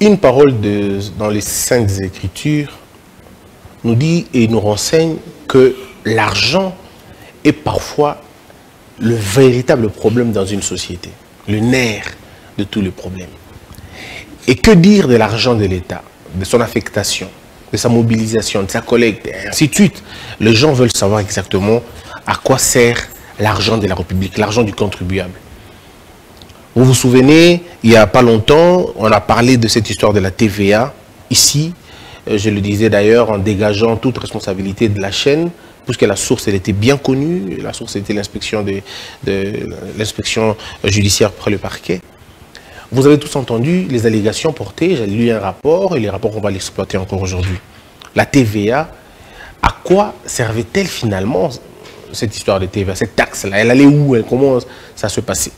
Une parole dans les 5 Écritures nous dit et nous renseigne que l'argent est parfois le véritable problème dans une société, le nerf de tous les problèmes. Et que dire de l'argent de l'État, de son affectation, de sa mobilisation, de sa collecte, et ainsi de suite. Les gens veulent savoir exactement à quoi sert l'argent de la République, l'argent du contribuable. Vous vous souvenez, il n'y a pas longtemps, on a parlé de cette histoire de la TVA, ici, je le disais d'ailleurs, en dégageant toute responsabilité de la chaîne, puisque la source, elle était bien connue, la source était l'inspection l'inspection judiciaire près le parquet. Vous avez tous entendu les allégations portées, j'ai lu un rapport, et les rapports, on va l'exploiter encore aujourd'hui. La TVA, à quoi servait-elle finalement, cette histoire de TVA, cette taxe-là? Elle allait où? Elle commence, ça se passait.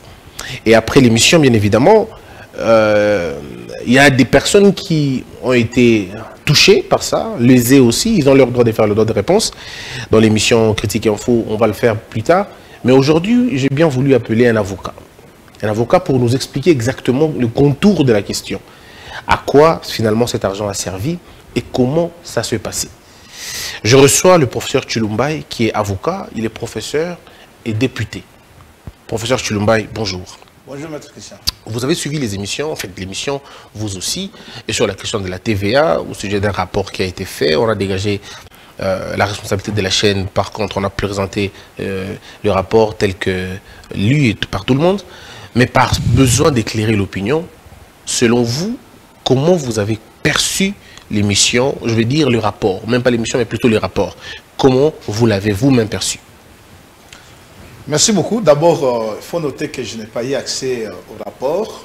Et après l'émission, bien évidemment, il y a des personnes qui ont été touchées par ça, lésées aussi, ils ont leur droit de faire le droit de réponse. Dans l'émission Critique et Info, on va le faire plus tard. Mais aujourd'hui, j'ai bien voulu appeler un avocat. Un avocat pour nous expliquer exactement le contour de la question. À quoi finalement cet argent a servi et comment ça s'est passé. Je reçois le professeur Tshilumbayi qui est avocat, il est professeur et député. Professeur Tshilumbayi, bonjour. Bonjour maître Christian. Vous avez suivi les émissions, en fait l'émission vous aussi, et sur la question de la TVA, au sujet d'un rapport qui a été fait, on a dégagé la responsabilité de la chaîne. Par contre, on a présenté le rapport tel que lu et par tout le monde. Mais par besoin d'éclairer l'opinion, selon vous, comment vous avez perçu l'émission, je vais dire le rapport, même pas l'émission, mais plutôt le rapport. Comment vous l'avez vous-même perçu? Merci beaucoup. D'abord, il faut noter que je n'ai pas eu accès au rapport.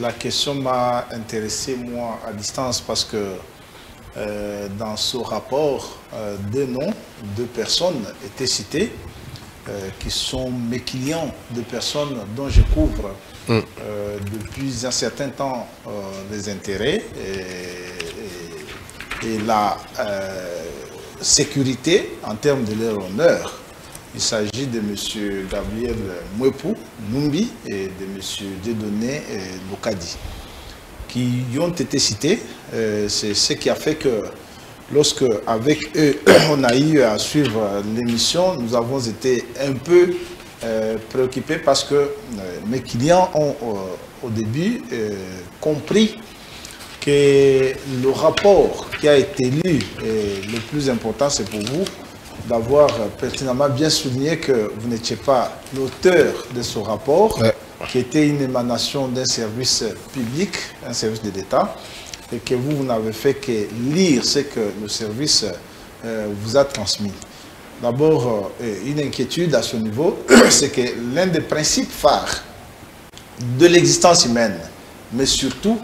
La question m'a intéressé, moi, à distance, parce que dans ce rapport, deux noms, deux personnes étaient citées. Qui sont mes clients, de personnes dont je couvre depuis un certain temps les intérêts et la sécurité en termes de leur honneur. Il s'agit de M. Gabriel Mwepu, Numbi, et de M. Dieudonné Lokadi, qui y ont été cités. C'est ce qui a fait que lorsque, avec eux, on a eu à suivre l'émission, nous avons été un peu préoccupés parce que mes clients ont, au début, compris que le rapport qui a été lu, le plus important, c'est pour vous, d'avoir pertinemment bien souligné que vous n'étiez pas l'auteur de ce rapport, ouais, qui était une émanation d'un service public, un service de l'État, et que vous, vous n'avez fait que lire ce que le service vous a transmis. D'abord, une inquiétude à ce niveau, c'est que l'un des principes phares de l'existence humaine, mais surtout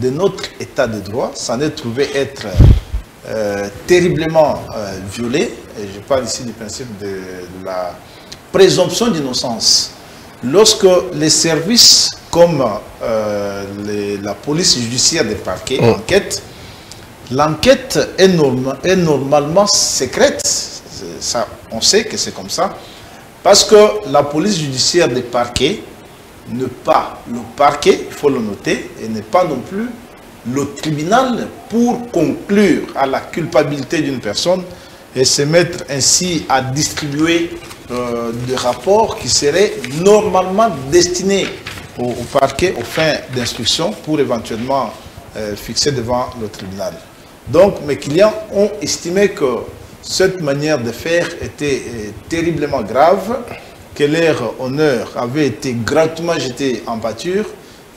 de notre état de droit, s'en est trouvé être terriblement violé. Et je parle ici du principe de la présomption d'innocence. Lorsque les services comme la police judiciaire des parquets, l'enquête est normalement secrète. Ça, on sait que c'est comme ça. Parce que la police judiciaire des parquets n'est pas le parquet, il faut le noter, et n'est pas non plus le tribunal pour conclure à la culpabilité d'une personne et se mettre ainsi à distribuer des rapports qui seraient normalement destinés au parquet aux fins d'instruction pour éventuellement fixer devant le tribunal. Donc mes clients ont estimé que cette manière de faire était terriblement grave, que leur honneur avait été gratuitement jeté en pâture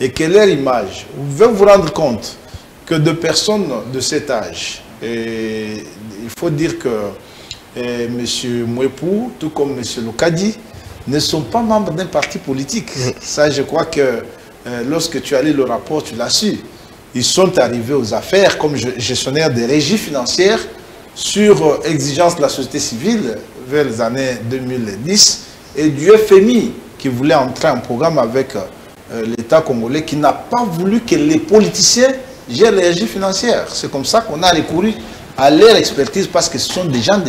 et que leur image, vous pouvez vous rendre compte que de personnes de cet âge, et il faut dire que M. Mwepu, tout comme M. Lokadi, ne sont pas membres d'un parti politique. Ça, je crois que lorsque tu as lu le rapport, tu l'as su. Ils sont arrivés aux affaires comme gestionnaires des régies financières sur exigence de la société civile vers les années 2010 et du FMI qui voulait entrer en programme avec l'État congolais qui n'a pas voulu que les politiciens gèrent les régies financières. C'est comme ça qu'on a recouru à leur expertise parce que ce sont des gens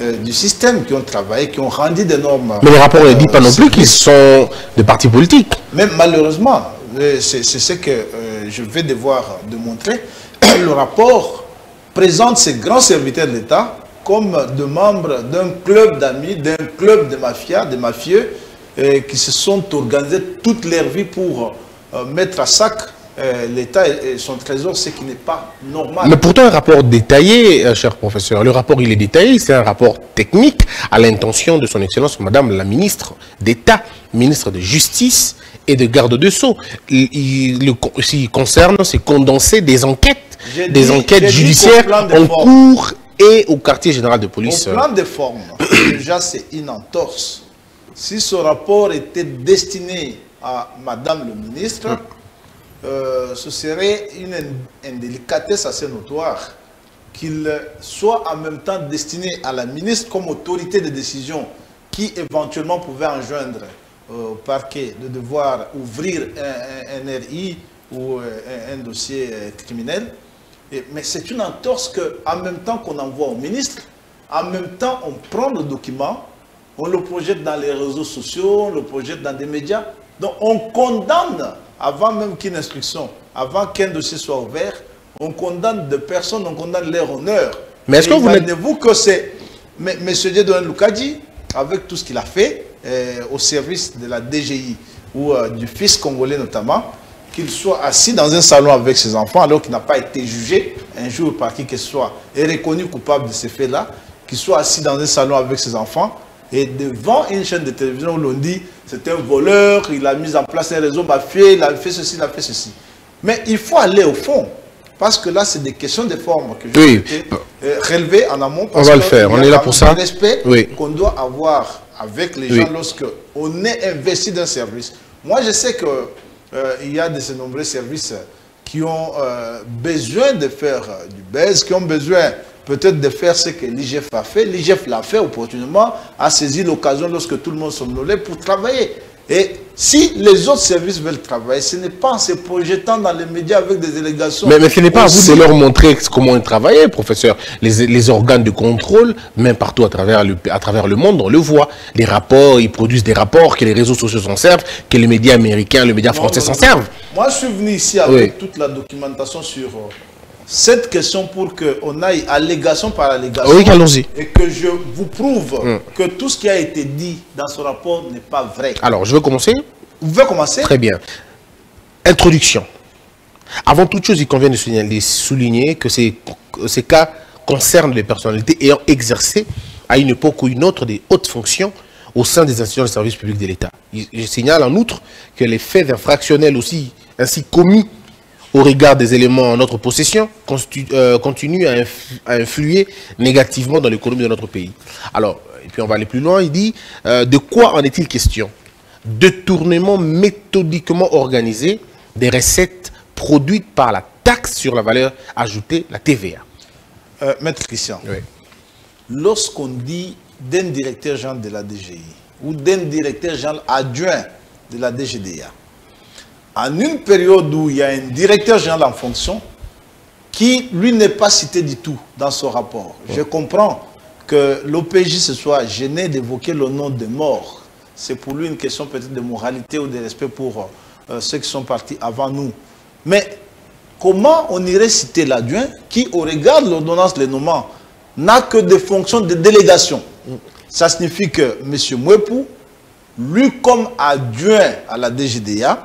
du système qui ont travaillé, qui ont rendu des normes. Mais le rapport ne dit pas non plus qu'ils sont de partis politiques. Mais malheureusement, c'est ce que je vais devoir démontrer. Le rapport présente ces grands serviteurs de l'État comme de membres d'un club d'amis, d'un club de mafias, de mafieux qui se sont organisés toute leur vie pour mettre à sac l'État et son trésor, ce qui n'est pas normal. Mais pourtant, un rapport détaillé, cher professeur, le rapport il est détaillé, c'est un rapport technique à l'intention de son Excellence, Madame la Ministre d'État, Ministre de Justice et de Garde de Sceaux. Ce qui concerne, c'est condensé des enquêtes, judiciaires en cours et au quartier général de police. Au plan de forme, déjà c'est une entorse. Si ce rapport était destiné à Madame le Ministre, ce serait une indélicatesse assez notoire qu'il soit en même temps destiné à la ministre comme autorité de décision qui éventuellement pouvait enjoindre au parquet de devoir ouvrir un RI ou un dossier criminel. Mais c'est une entorse qu'en même temps qu'on envoie au ministre, en même temps on prend le document, on le projette dans les réseaux sociaux, on le projette dans des médias. Donc on condamne avant même qu'une instruction, avant qu'un dossier soit ouvert, on condamne des personnes, on condamne leur honneur. Mais est-ce que vous imaginez-vous que c'est M. Dieudonné Lokadi, avec tout ce qu'il a fait au service de la DGI ou du fils congolais notamment, qu'il soit assis dans un salon avec ses enfants alors qu'il n'a pas été jugé un jour par qui que ce soit et reconnu coupable de ces faits-là, qu'il soit assis dans un salon avec ses enfants et devant une chaîne de télévision où l'on dit c'est un voleur, il a mis en place un réseau mafieux, il a fait ceci, il a fait ceci. Mais il faut aller au fond, parce que là c'est des questions de forme que je vais relever en amont. Parce on va le faire, on est là pour ça. Le respect qu'on doit avoir avec les gens lorsque on est investi d'un service. Moi je sais qu'il y a de ces nombreux services qui ont besoin de faire du baise, qui ont besoin peut-être de faire ce que l'IGF a fait. L'IGF l'a fait opportunément, a saisi l'occasion lorsque tout le monde somnolait pour travailler. Et si les autres services veulent travailler, ce n'est pas en se projetant dans les médias avec des délégations. Mais ce n'est pas à vous de leur montrer comment ils travaillaient, professeur. Les organes de contrôle, même partout à travers le monde, on le voit. Les rapports, ils produisent des rapports que les réseaux sociaux s'en servent, que les médias américains, les médias français s'en servent. Moi, je suis venu ici avec toute la documentation sur cette question pour qu'on aille allégation par allégation et que je vous prouve que tout ce qui a été dit dans ce rapport n'est pas vrai. Alors, je veux commencer. Vous voulez commencer? Très bien. Introduction. Avant toute chose, il convient de souligner que ces cas concernent les personnalités ayant exercé à une époque ou une autre des hautes fonctions au sein des institutions de service public de l'État. Je signale en outre que les faits infractionnels aussi ainsi commis au regard des éléments en notre possession, continue à influer négativement dans l'économie de notre pays. Alors, et puis on va aller plus loin, il dit, de quoi en est-il question? Détournement méthodiquement organisé des recettes produites par la taxe sur la valeur ajoutée, la TVA. Maître Christian, lorsqu'on dit d'un directeur général de la DGI ou d'un directeur général adjoint de la DGDA, en une période où il y a un directeur général en fonction qui, lui, n'est pas cité du tout dans ce rapport. Je comprends que l'OPJ se soit gêné d'évoquer le nom des morts. C'est pour lui une question peut-être de moralité ou de respect pour ceux qui sont partis avant nous. Mais comment on irait citer l'adjoint qui, au regard de l'ordonnance de nommant, n'a que des fonctions de délégation? Ça signifie que M. Mwepu, lui comme adjoint à la DGDA,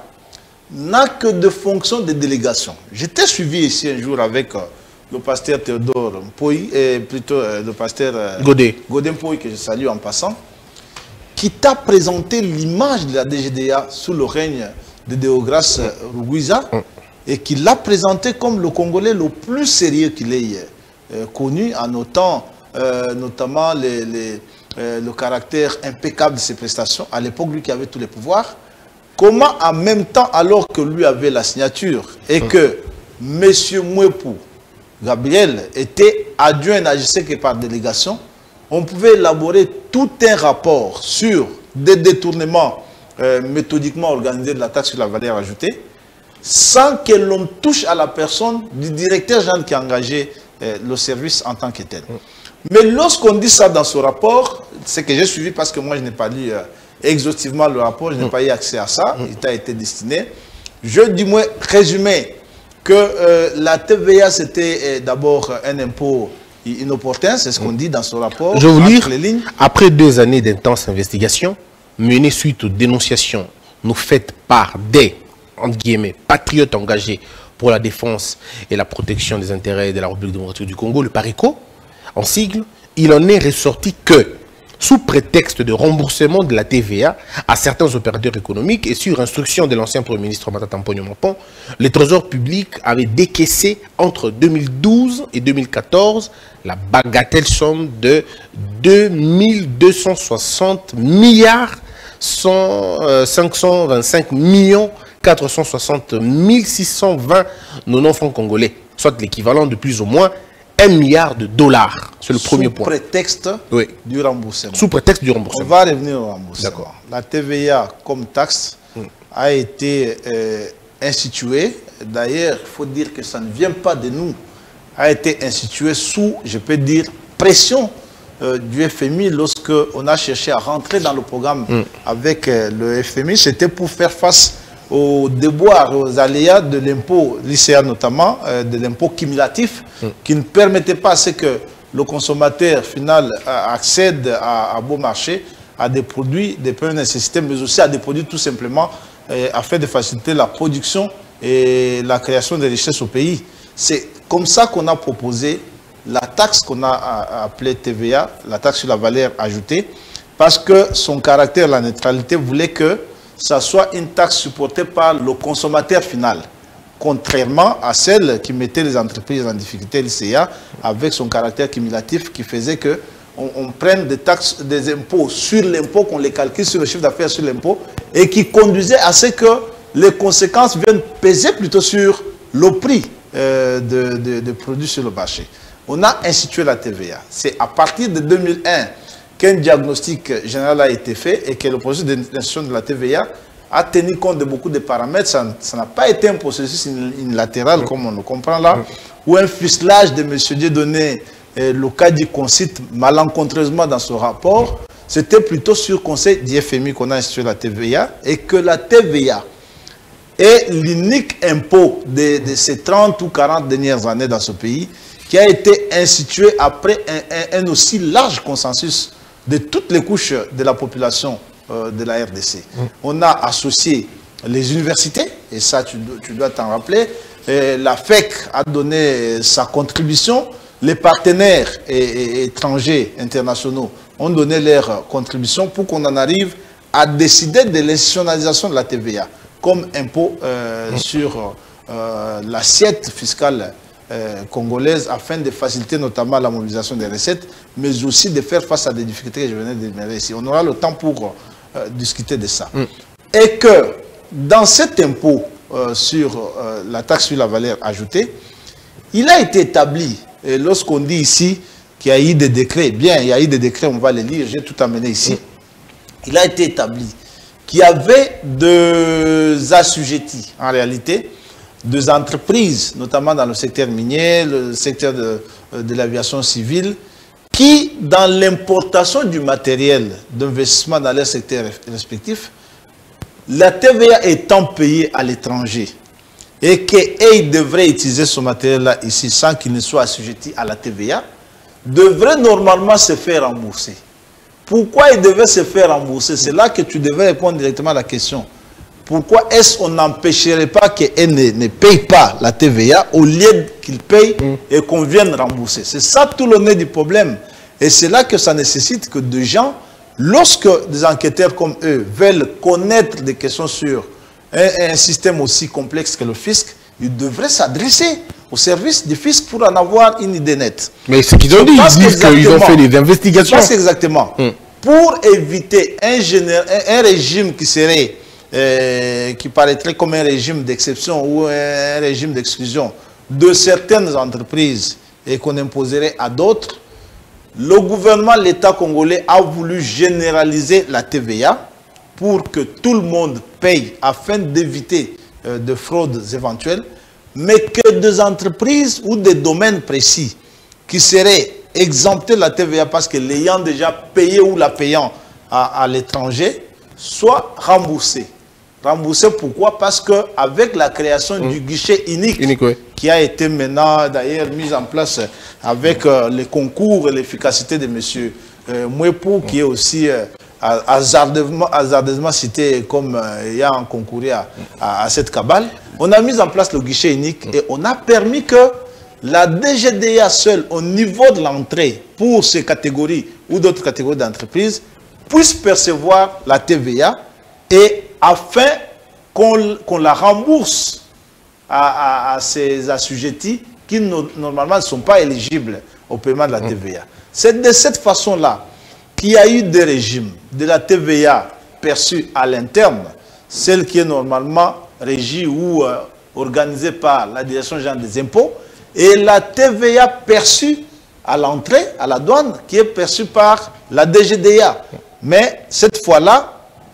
n'a que de fonction de délégation. J'étais suivi ici un jour avec le pasteur Théodore Pouy, et plutôt le pasteur Godin Pouy, que je salue en passant, qui t'a présenté l'image de la DGDA sous le règne de Déogras Louisa, et qui l'a présenté comme le Congolais le plus sérieux qu'il ait connu, en notant notamment le caractère impeccable de ses prestations, à l'époque lui qui avait tous les pouvoirs. Comment en même temps, alors que lui avait la signature et que M. Mwepu, Gabriel, était adjoint n'agissait que par délégation, on pouvait élaborer tout un rapport sur des détournements méthodiquement organisés de la taxe sur la valeur ajoutée sans que l'on touche à la personne du directeur général qui a engagé le service en tant que tel. Mais lorsqu'on dit ça dans ce rapport, c'est que j'ai suivi parce que moi je n'ai pas lu exhaustivement le rapport, je n'ai pas eu accès à ça, il t'a été destiné. Je dis moi résumé que la TVA c'était d'abord un impôt inopportun, c'est ce qu'on dit dans ce rapport. Je vous lire, après 2 années d'intense investigation, menée suite aux dénonciations, nous faites par des, entre guillemets, patriotes engagés pour la défense et la protection des intérêts de la République démocratique du Congo, le Parico, en sigle, il en est ressorti que, sous prétexte de remboursement de la TVA à certains opérateurs économiques et sur instruction de l'ancien Premier ministre Matata Mponyo, le Trésor public avait décaissé entre 2012 et 2014 la bagatelle somme de 2260 milliards 525 millions 460 620 non-francs congolais, soit l'équivalent de plus ou moins 1 milliard de dollars. C'est le premier point. Sous prétexte du remboursement. Sous prétexte du remboursement. On va revenir au remboursement. D'accord. La TVA comme taxe a été instituée. D'ailleurs, il faut dire que ça ne vient pas de nous. A été instituée sous, je peux dire, pression du FMI lorsque on a cherché à rentrer dans le programme avec le FMI. C'était pour faire face aux déboires, aux aléas de l'impôt lycéen notamment, de l'impôt cumulatif, qui ne permettait pas à ce que le consommateur final accède à bon marché, à des produits de première nécessité, mais aussi à des produits tout simplement afin de faciliter la production et la création de richesses au pays. C'est comme ça qu'on a proposé la taxe qu'on a appelée TVA, la taxe sur la valeur ajoutée, parce que son caractère, la neutralité, voulait que ça soit une taxe supportée par le consommateur final, contrairement à celle qui mettait les entreprises en difficulté, l'ICA, avec son caractère cumulatif qui faisait qu'on prenne des taxes, des impôts sur l'impôt, qu'on les calcule sur le chiffre d'affaires sur l'impôt, et qui conduisait à ce que les conséquences viennent peser plutôt sur le prix de produits sur le marché. On a institué la TVA. C'est à partir de 2001 qu'un diagnostic général a été fait et que le processus d'institution de la TVA a tenu compte de beaucoup de paramètres. Ça n'a pas été un processus unilatéral, comme on le comprend là, ou un fuselage de M. Dieudonné Lokadi qu'on cite malencontreusement dans ce rapport. C'était plutôt sur conseil du FMI qu'on a institué la TVA et que la TVA est l'unique impôt de ces 30 ou 40 dernières années dans ce pays qui a été institué après un aussi large consensus de toutes les couches de la population de la RDC. On a associé les universités, et ça tu dois t'en rappeler, la FEC a donné sa contribution, les partenaires étrangers, internationaux ont donné leur contribution pour qu'on en arrive à décider de l'institutionnalisation de la TVA comme impôt sur l'assiette fiscale congolaise afin de faciliter notamment la mobilisation des recettes, mais aussi de faire face à des difficultés que je venais d'énumérer ici. On aura le temps pour discuter de ça. Et que dans cet impôt sur la taxe sur la valeur ajoutée, il a été établi, et lorsqu'on dit ici qu'il y a eu des décrets, bien il y a eu des décrets, on va les lire, j'ai tout amené ici, il a été établi qu'il y avait deux assujettis en réalité, des entreprises, notamment dans le secteur minier, le secteur de l'aviation civile, qui, dans l'importation du matériel d'investissement dans leurs secteurs respectifs, la TVA étant payée à l'étranger et qu'ils devraient utiliser ce matériel-là ici sans qu'ils ne soient assujettis à la TVA, devraient normalement se faire rembourser. Pourquoi ils devaient se faire rembourser? C'est là que tu devais répondre directement à la question. Pourquoi est-ce qu'on n'empêcherait pas qu'elle ne paye pas la TVA au lieu qu'il paye et qu'on vienne rembourser? C'est ça tout le nez du problème. Et c'est là que ça nécessite que des gens, lorsque des enquêteurs comme eux veulent connaître des questions sur un système aussi complexe que le fisc, ils devraient s'adresser au service du fisc pour en avoir une idée nette. Mais ce qu'ils ont dit, ils disent qu'ils ont fait des investigations. Je pense exactement. Pour éviter un régime qui serait... qui paraîtrait comme un régime d'exception ou un régime d'exclusion de certaines entreprises et qu'on imposerait à d'autres, le gouvernement, l'État congolais a voulu généraliser la TVA pour que tout le monde paye afin d'éviter de fraudes éventuelles, mais que des entreprises ou des domaines précis qui seraient exemptés de la TVA parce que l'ayant déjà payé ou la payant à l'étranger soient remboursés. Rembourser pourquoi? Parce qu'avec la création du guichet unique oui. qui a été maintenant d'ailleurs mise en place avec les concours et l'efficacité de M. Mwepu qui est aussi hasardeusement cité comme ayant concouru à cette cabale, on a mis en place le guichet unique et on a permis que la DGDA seule au niveau de l'entrée pour ces catégories ou d'autres catégories d'entreprises puisse percevoir la TVA et afin qu'on la rembourse à ces assujettis qui normalement ne sont pas éligibles au paiement de la TVA. C'est de cette façon-là qu'il y a eu des régimes de la TVA perçue à l'interne, celle qui est normalement régie ou organisée par la Direction générale des impôts, et la TVA perçue à l'entrée, à la douane, qui est perçue par la DGDA. Mais cette fois-là,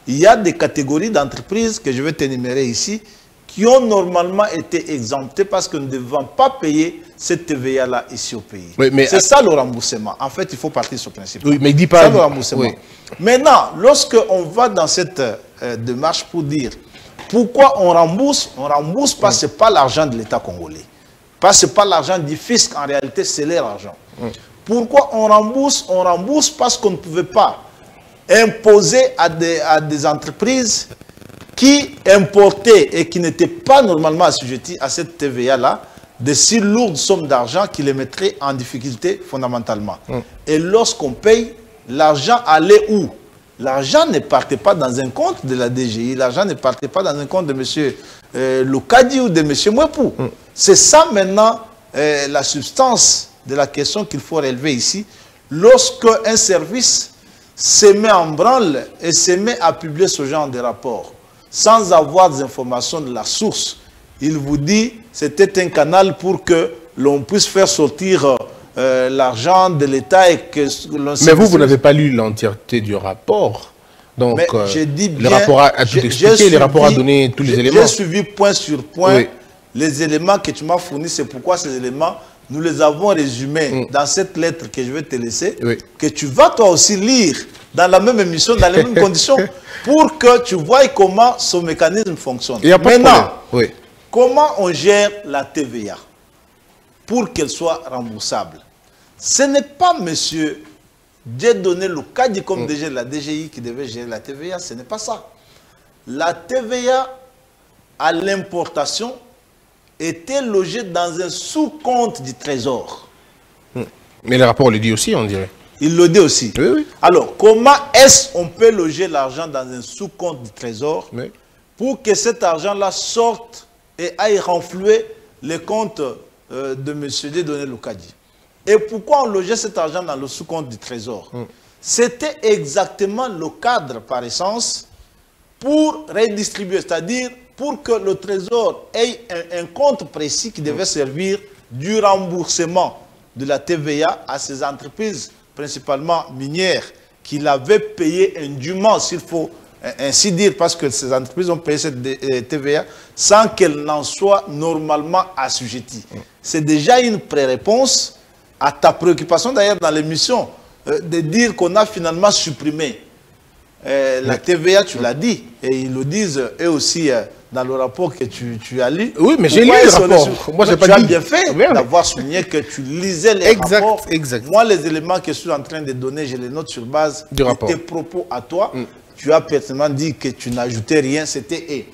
il y a des catégories d'entreprises que je vais t'énumérer ici qui ont normalement été exemptées parce que nous ne devons pas payer cette TVA-là ici au pays. Oui, c'est ça le remboursement. En fait, il faut partir sur le principe. Oui, mais dis pas... C'est ça le remboursement. Oui. Maintenant, lorsqu'on va dans cette démarche pour dire pourquoi on rembourse parce que ce n'est pas l'argent de l'État congolais. Parce que ce n'est pas l'argent du fisc, en réalité, c'est leur argent. Pourquoi on rembourse? On rembourse parce qu'on ne pouvait pas imposé à des entreprises qui importaient et qui n'étaient pas normalement assujetties à cette TVA-là de si lourdes sommes d'argent qui les mettraient en difficulté fondamentalement. Et lorsqu'on paye, l'argent allait où? L'argent ne partait pas dans un compte de la DGI, l'argent ne partait pas dans un compte de M. Lokadi ou de M. Mwepu. C'est ça maintenant la substance de la question qu'il faut relever ici. Lorsque un service se met en branle et se met à publier ce genre de rapport sans avoir des informations de la source. Il vous dit c'était un canal pour que l'on puisse faire sortir l'argent de l'État et que l'on... Mais vous n'avez pas lu l'entièreté du rapport. Donc, je dis bien, le rapport a tout expliqué, le rapport a donné tous les éléments. J'ai suivi point sur point les éléments que tu m'as fournis. C'est pourquoi ces éléments... Nous les avons résumés dans cette lettre que je vais te laisser, que tu vas toi aussi lire dans la même émission, dans les mêmes conditions, pour que tu vois comment ce mécanisme fonctionne. Maintenant, comment on gère la TVA pour qu'elle soit remboursable? Ce n'est pas M. Dieudonné Lokadi comme DG de la DGI qui devait gérer la TVA, ce n'est pas ça. La TVA à l'importation était logé dans un sous-compte du Trésor. Mais le rapport le dit aussi, on dirait. Il le dit aussi. Oui, oui. Alors, comment est-ce qu'on peut loger l'argent dans un sous-compte du Trésor pour que cet argent-là sorte et aille renflouer les comptes de M. Dieudonné Lokadi? Et pourquoi on logeait cet argent dans le sous-compte du Trésor? C'était exactement le cadre, par essence, pour redistribuer, c'est-à-dire... pour que le Trésor ait un compte précis qui devait servir du remboursement de la TVA à ces entreprises, principalement minières, qui l'avaient payé indûment, s'il faut ainsi dire, parce que ces entreprises ont payé cette TVA sans qu'elles n'en soient normalement assujetties. C'est déjà une pré-réponse à ta préoccupation, d'ailleurs, dans l'émission, de dire qu'on a finalement supprimé la TVA, tu l'as dit, et ils le disent eux aussi... dans le rapport que tu as lu. Oui, mais j'ai lu le rapport. Moi, j'ai pas dit. Tu as bien fait d'avoir souligné que tu lisais les rapports. Exact. Moi, les éléments que je suis en train de donner, je les note sur base de tes propos à toi. Tu as pertinemment dit que tu n'ajoutais rien, c'était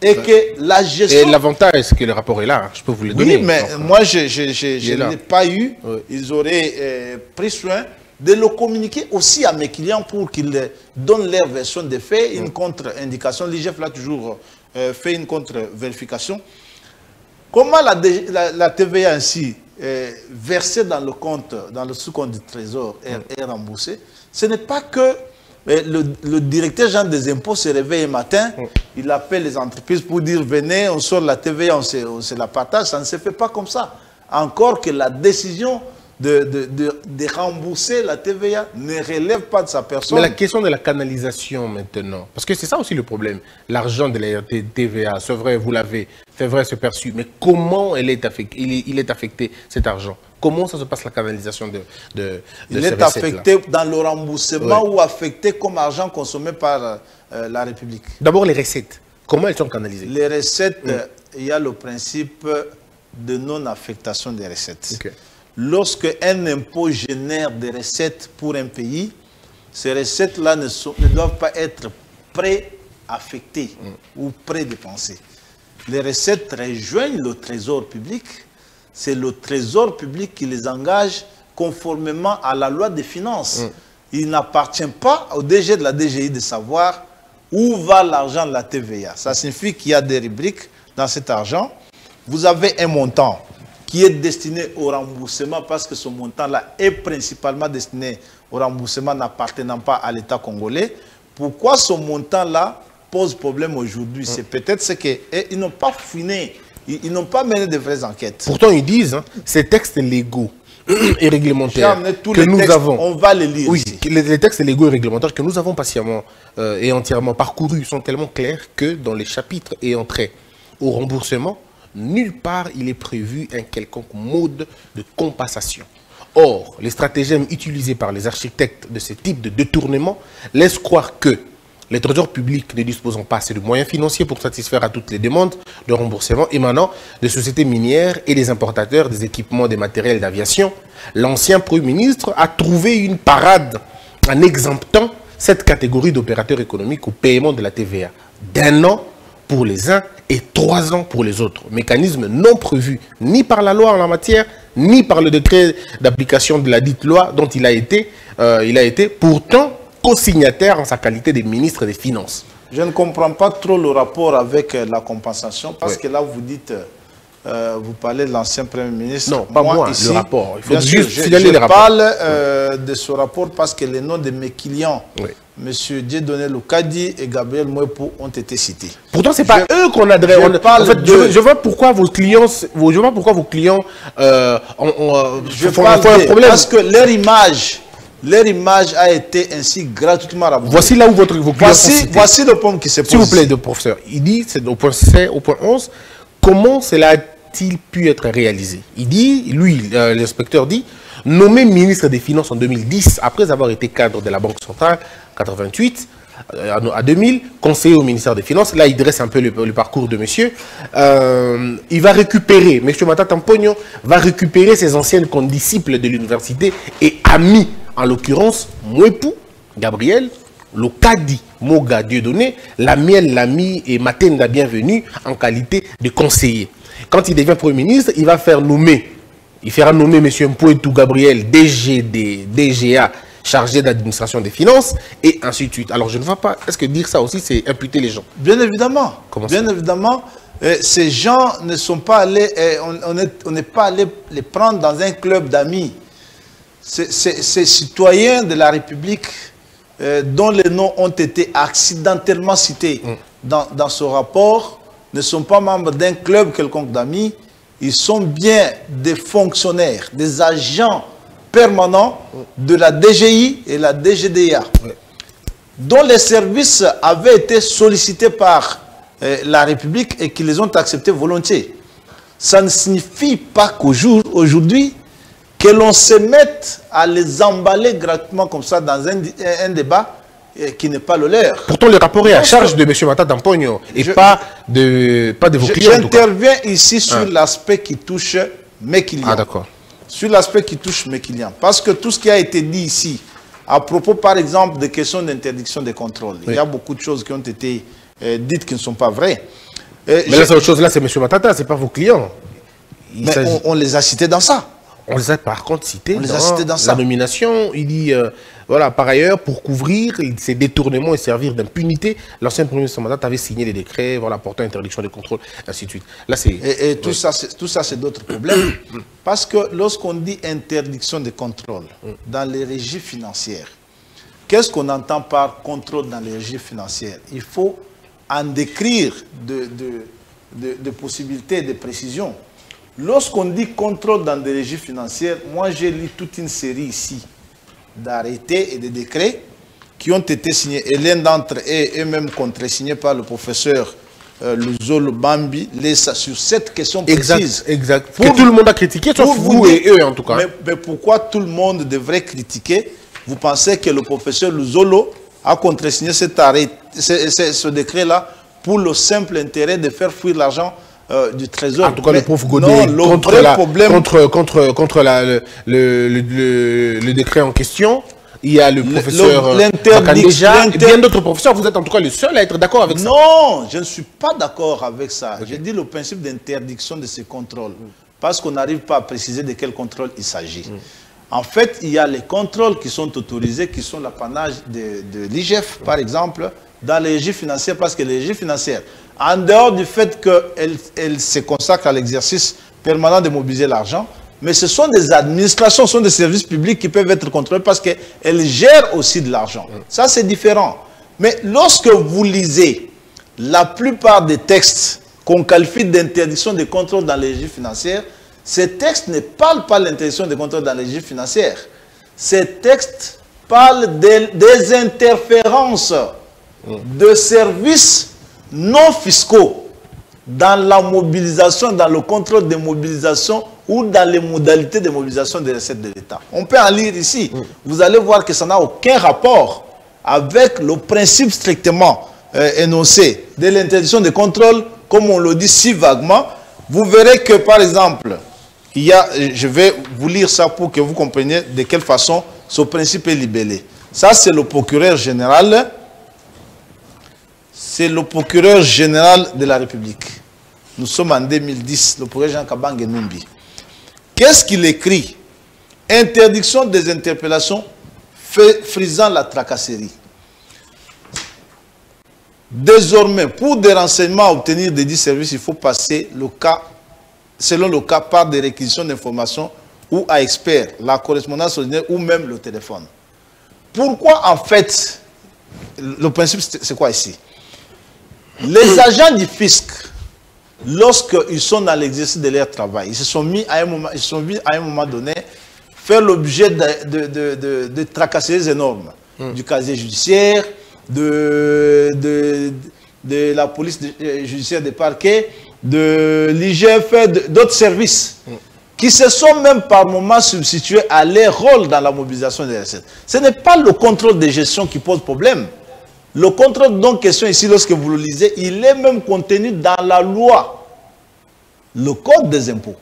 et que la gestion... Et l'avantage, c'est que le rapport est là. Je peux vous le donner. Oui, mais donc, moi, je ne l'ai pas eu. Ils auraient pris soin de le communiquer aussi à mes clients pour qu'ils donnent leur version des faits, une contre-indication. L'IGF l'a toujours... fait une contre-vérification. Comment la TVA ainsi versée dans le compte, dans le sous-compte du Trésor est remboursée? Ce n'est pas que le directeur général des impôts se réveille le matin, il appelle les entreprises pour dire venez, on sort la TVA, on se la partage. Ça ne se fait pas comme ça. Encore que la décision de rembourser la TVA ne relève pas de sa personne. Mais la question de la canalisation maintenant, parce que c'est ça aussi le problème, l'argent de la TVA, c'est vrai, vous l'avez, c'est vrai, c'est perçu, mais comment il est affecté cet argent? Comment ça se passe la canalisation de il est affecté dans le remboursement ou affecté comme argent consommé par la République? D'abord les recettes. Comment elles sont canalisées? Les recettes, il y a le principe de non-affectation des recettes. Okay. Lorsque un impôt génère des recettes pour un pays, ces recettes-là ne doivent pas être pré-affectées ou pré-dépensées. Les recettes rejoignent le trésor public. C'est le trésor public qui les engage conformément à la loi des finances. Il n'appartient pas au DG de la DGI de savoir où va l'argent de la TVA. Ça signifie qu'il y a des rubriques dans cet argent. Vous avez un montant qui est destiné au remboursement parce que ce montant-là est principalement destiné au remboursement n'appartenant pas à l'État congolais. Pourquoi ce montant-là pose problème aujourd'hui? C'est peut-être ce qu'ils n'ont pas fouiné, ils n'ont pas mené de vraies enquêtes. Pourtant, ils disent, hein, ces textes légaux et réglementaires que nous avons, on va les lire. Oui, les textes légaux et réglementaires que nous avons patiemment et entièrement parcourus sont tellement clairs que dans les chapitres et entrées au remboursement, nulle part il est prévu un quelconque mode de compensation. Or, les stratagèmes utilisés par les architectes de ce type de détournement laissent croire que les trésors publics ne disposant pas assez de moyens financiers pour satisfaire à toutes les demandes de remboursement émanant des sociétés minières et des importateurs des équipements des matériels d'aviation, l'ancien Premier ministre a trouvé une parade en exemptant cette catégorie d'opérateurs économiques au paiement de la TVA d'un an pour les uns et 3 ans pour les autres. Mécanisme non prévu ni par la loi en la matière, ni par le décret d'application de la dite loi dont il a été pourtant co-signataire en sa qualité de ministre des Finances. Je ne comprends pas trop le rapport avec la compensation parce que là vous dites, vous parlez de l'ancien Premier ministre. Non, pas moi, ici, le rapport. Il faut juste signaler le rapport. Je parle de ce rapport parce que les noms de mes clients... Monsieur Dieudonné Lokadi et Gabriel Mwepu ont été cités. Pourtant, ce n'est pas eux qu'on adresse. Je vois pourquoi vos clients font un problème. Parce que leur image a été ainsi gratuitement rabotée. Voici là où vos clients sont cités. Voici le point qui se pose. S'il vous plaît, le professeur, il dit, c'est au point 7, au point 11, comment cela a-t-il pu être réalisé? Il dit, lui, l'inspecteur dit... Nommé ministre des Finances en 2010, après avoir été cadre de la Banque Centrale, 88 à 2000, conseiller au ministère des Finances, là il dresse un peu le parcours de monsieur, il va récupérer, monsieur Matata Mponyo va récupérer ses anciennes condisciples de l'université et amis, en l'occurrence, Mwepu, Gabriel, Lokadi, Moga, Dieudonné, Lamiel, Lami et Matenda, bienvenue en qualité de conseiller. Quand il devient Premier ministre, il va faire nommer. Il fera nommer M. Mpoetou Gabriel, DGA, chargé d'administration des finances, et ainsi de suite. Alors, je ne vois pas. Est-ce que dire ça aussi, c'est imputer les gens? Bien évidemment. Comment ça? Bien évidemment, ces gens ne sont pas allés, on n'est pas allé les prendre dans un club d'amis. Ces citoyens de la République, dont les noms ont été accidentellement cités dans ce rapport, ne sont pas membres d'un club quelconque d'amis. Ils sont bien des fonctionnaires, des agents permanents de la DGI et la DGDA, dont les services avaient été sollicités par la République et qui les ont acceptés volontiers. Ça ne signifie pas qu'aujourd'hui, que l'on se mette à les emballer gratuitement comme ça dans un débat qui n'est pas le leur. Pourtant, le rapport est à charge de M. Matata Mponyo et pas de vos clients. J'interviens ici sur l'aspect qui touche mes clients. Ah, d'accord. Sur l'aspect qui touche mes clients. Parce que tout ce qui a été dit ici, à propos, par exemple, des questions d'interdiction des contrôles, il y a beaucoup de choses qui ont été dites qui ne sont pas vraies. Mais là, cette chose-là, c'est M. Matata, ce n'est pas vos clients. Mais on les a cités dans ça. On les a par contre cités dans la nomination. Il dit, voilà, par ailleurs, pour couvrir ces détournements et servir d'impunité, l'ancien Premier ministre Matata avait signé des décrets, voilà, portant interdiction de contrôle, ainsi de suite. Là, et tout ça, c'est d'autres problèmes. Parce que lorsqu'on dit interdiction de contrôle dans les régies financières, qu'est-ce qu'on entend par contrôle dans les régies financières? Il faut en décrire de possibilités et de précisions. Lorsqu'on dit contrôle dans des régies financières, moi j'ai lu toute une série ici d'arrêtés et de décrets qui ont été signés. Et l'un d'entre eux est même contresigné par le professeur Luzolo Bambi sur cette question précise. Exact. Que tout le monde a critiqué, sauf vous et eux en tout cas. Mais pourquoi tout le monde devrait critiquer? Vous pensez que le professeur Luzolo a contresigné cet arrêt, ce décret-là pour le simple intérêt de faire fuir l'argent du trésor. En tout cas, mais le pauvre Godin, contre le décret en question, il y a le professeur Kabange et bien d'autres professeurs. Vous êtes en tout cas le seul à être d'accord avec ça. Non, je ne suis pas d'accord avec ça. Okay. J'ai dit le principe d'interdiction de ces contrôles, parce qu'on n'arrive pas à préciser de quel contrôle il s'agit. En fait, il y a les contrôles qui sont autorisés, qui sont l'apanage de l'IGF, par exemple, dans les régies financières, parce que les régies financières, en dehors du fait qu'elles se consacrent à l'exercice permanent de mobiliser l'argent, mais ce sont des administrations, ce sont des services publics qui peuvent être contrôlés parce qu'elles gèrent aussi de l'argent. Ça, c'est différent. Mais lorsque vous lisez la plupart des textes qu'on qualifie d'interdiction des contrôles dans les régies financières, ces textes ne parlent pas de l'interdiction des contrôles dans les régies financières. Ces textes parlent des interférences de services non fiscaux dans la mobilisation, dans le contrôle des mobilisations ou dans les modalités de mobilisation des recettes de l'État. On peut en lire ici. Vous allez voir que ça n'a aucun rapport avec le principe strictement énoncé de l'interdiction des contrôles, comme on le dit si vaguement. Vous verrez que, par exemple, il y a, je vais vous lire ça pour que vous compreniez de quelle façon ce principe est libellé. Ça, c'est le procureur général. C'est le procureur général de la République. Nous sommes en 2010, le procureur Jean Kabange Numbi. Qu'est-ce qu'il écrit? Interdiction des interpellations frisant la tracasserie. Désormais, pour des renseignements à obtenir des 10 services, il faut passer le cas, selon le cas, par des réquisitions d'informations ou à experts, la correspondance ordinaire ou même le téléphone. Pourquoi en fait, le principe c'est quoi ici? Les agents du fisc, lorsqu'ils sont dans l'exercice de leur travail, ils se sont mis à un moment, ils se sont mis à un moment donné faire l'objet de tracasseries énormes du casier judiciaire, de la police judiciaire des parquets, de l'IGF, d'autres services qui se sont même par moments substitués à leur rôle dans la mobilisation des recettes. Ce n'est pas le contrôle de gestion qui pose problème. Le contrôle dont question ici, lorsque vous le lisez, il est même contenu dans la loi, le code des impôts.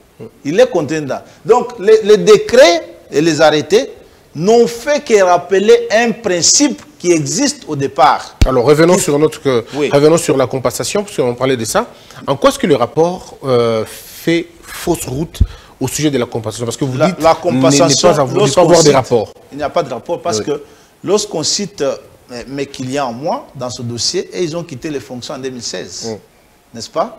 Il est contenu là. Donc les décrets et les arrêtés n'ont fait que rappeler un principe qui existe au départ. Alors revenons sur notre, revenons sur la compensation, parce qu'on parlait de ça. En quoi est-ce que le rapport fait fausse route au sujet de la compensation? Parce que vous dites la compensation, pas, vous ne pas voir des rapports. Il n'y a pas de rapport parce que lorsqu'on cite mes clients, moi, dans ce dossier, et ils ont quitté les fonctions en 2016, n'est-ce pas?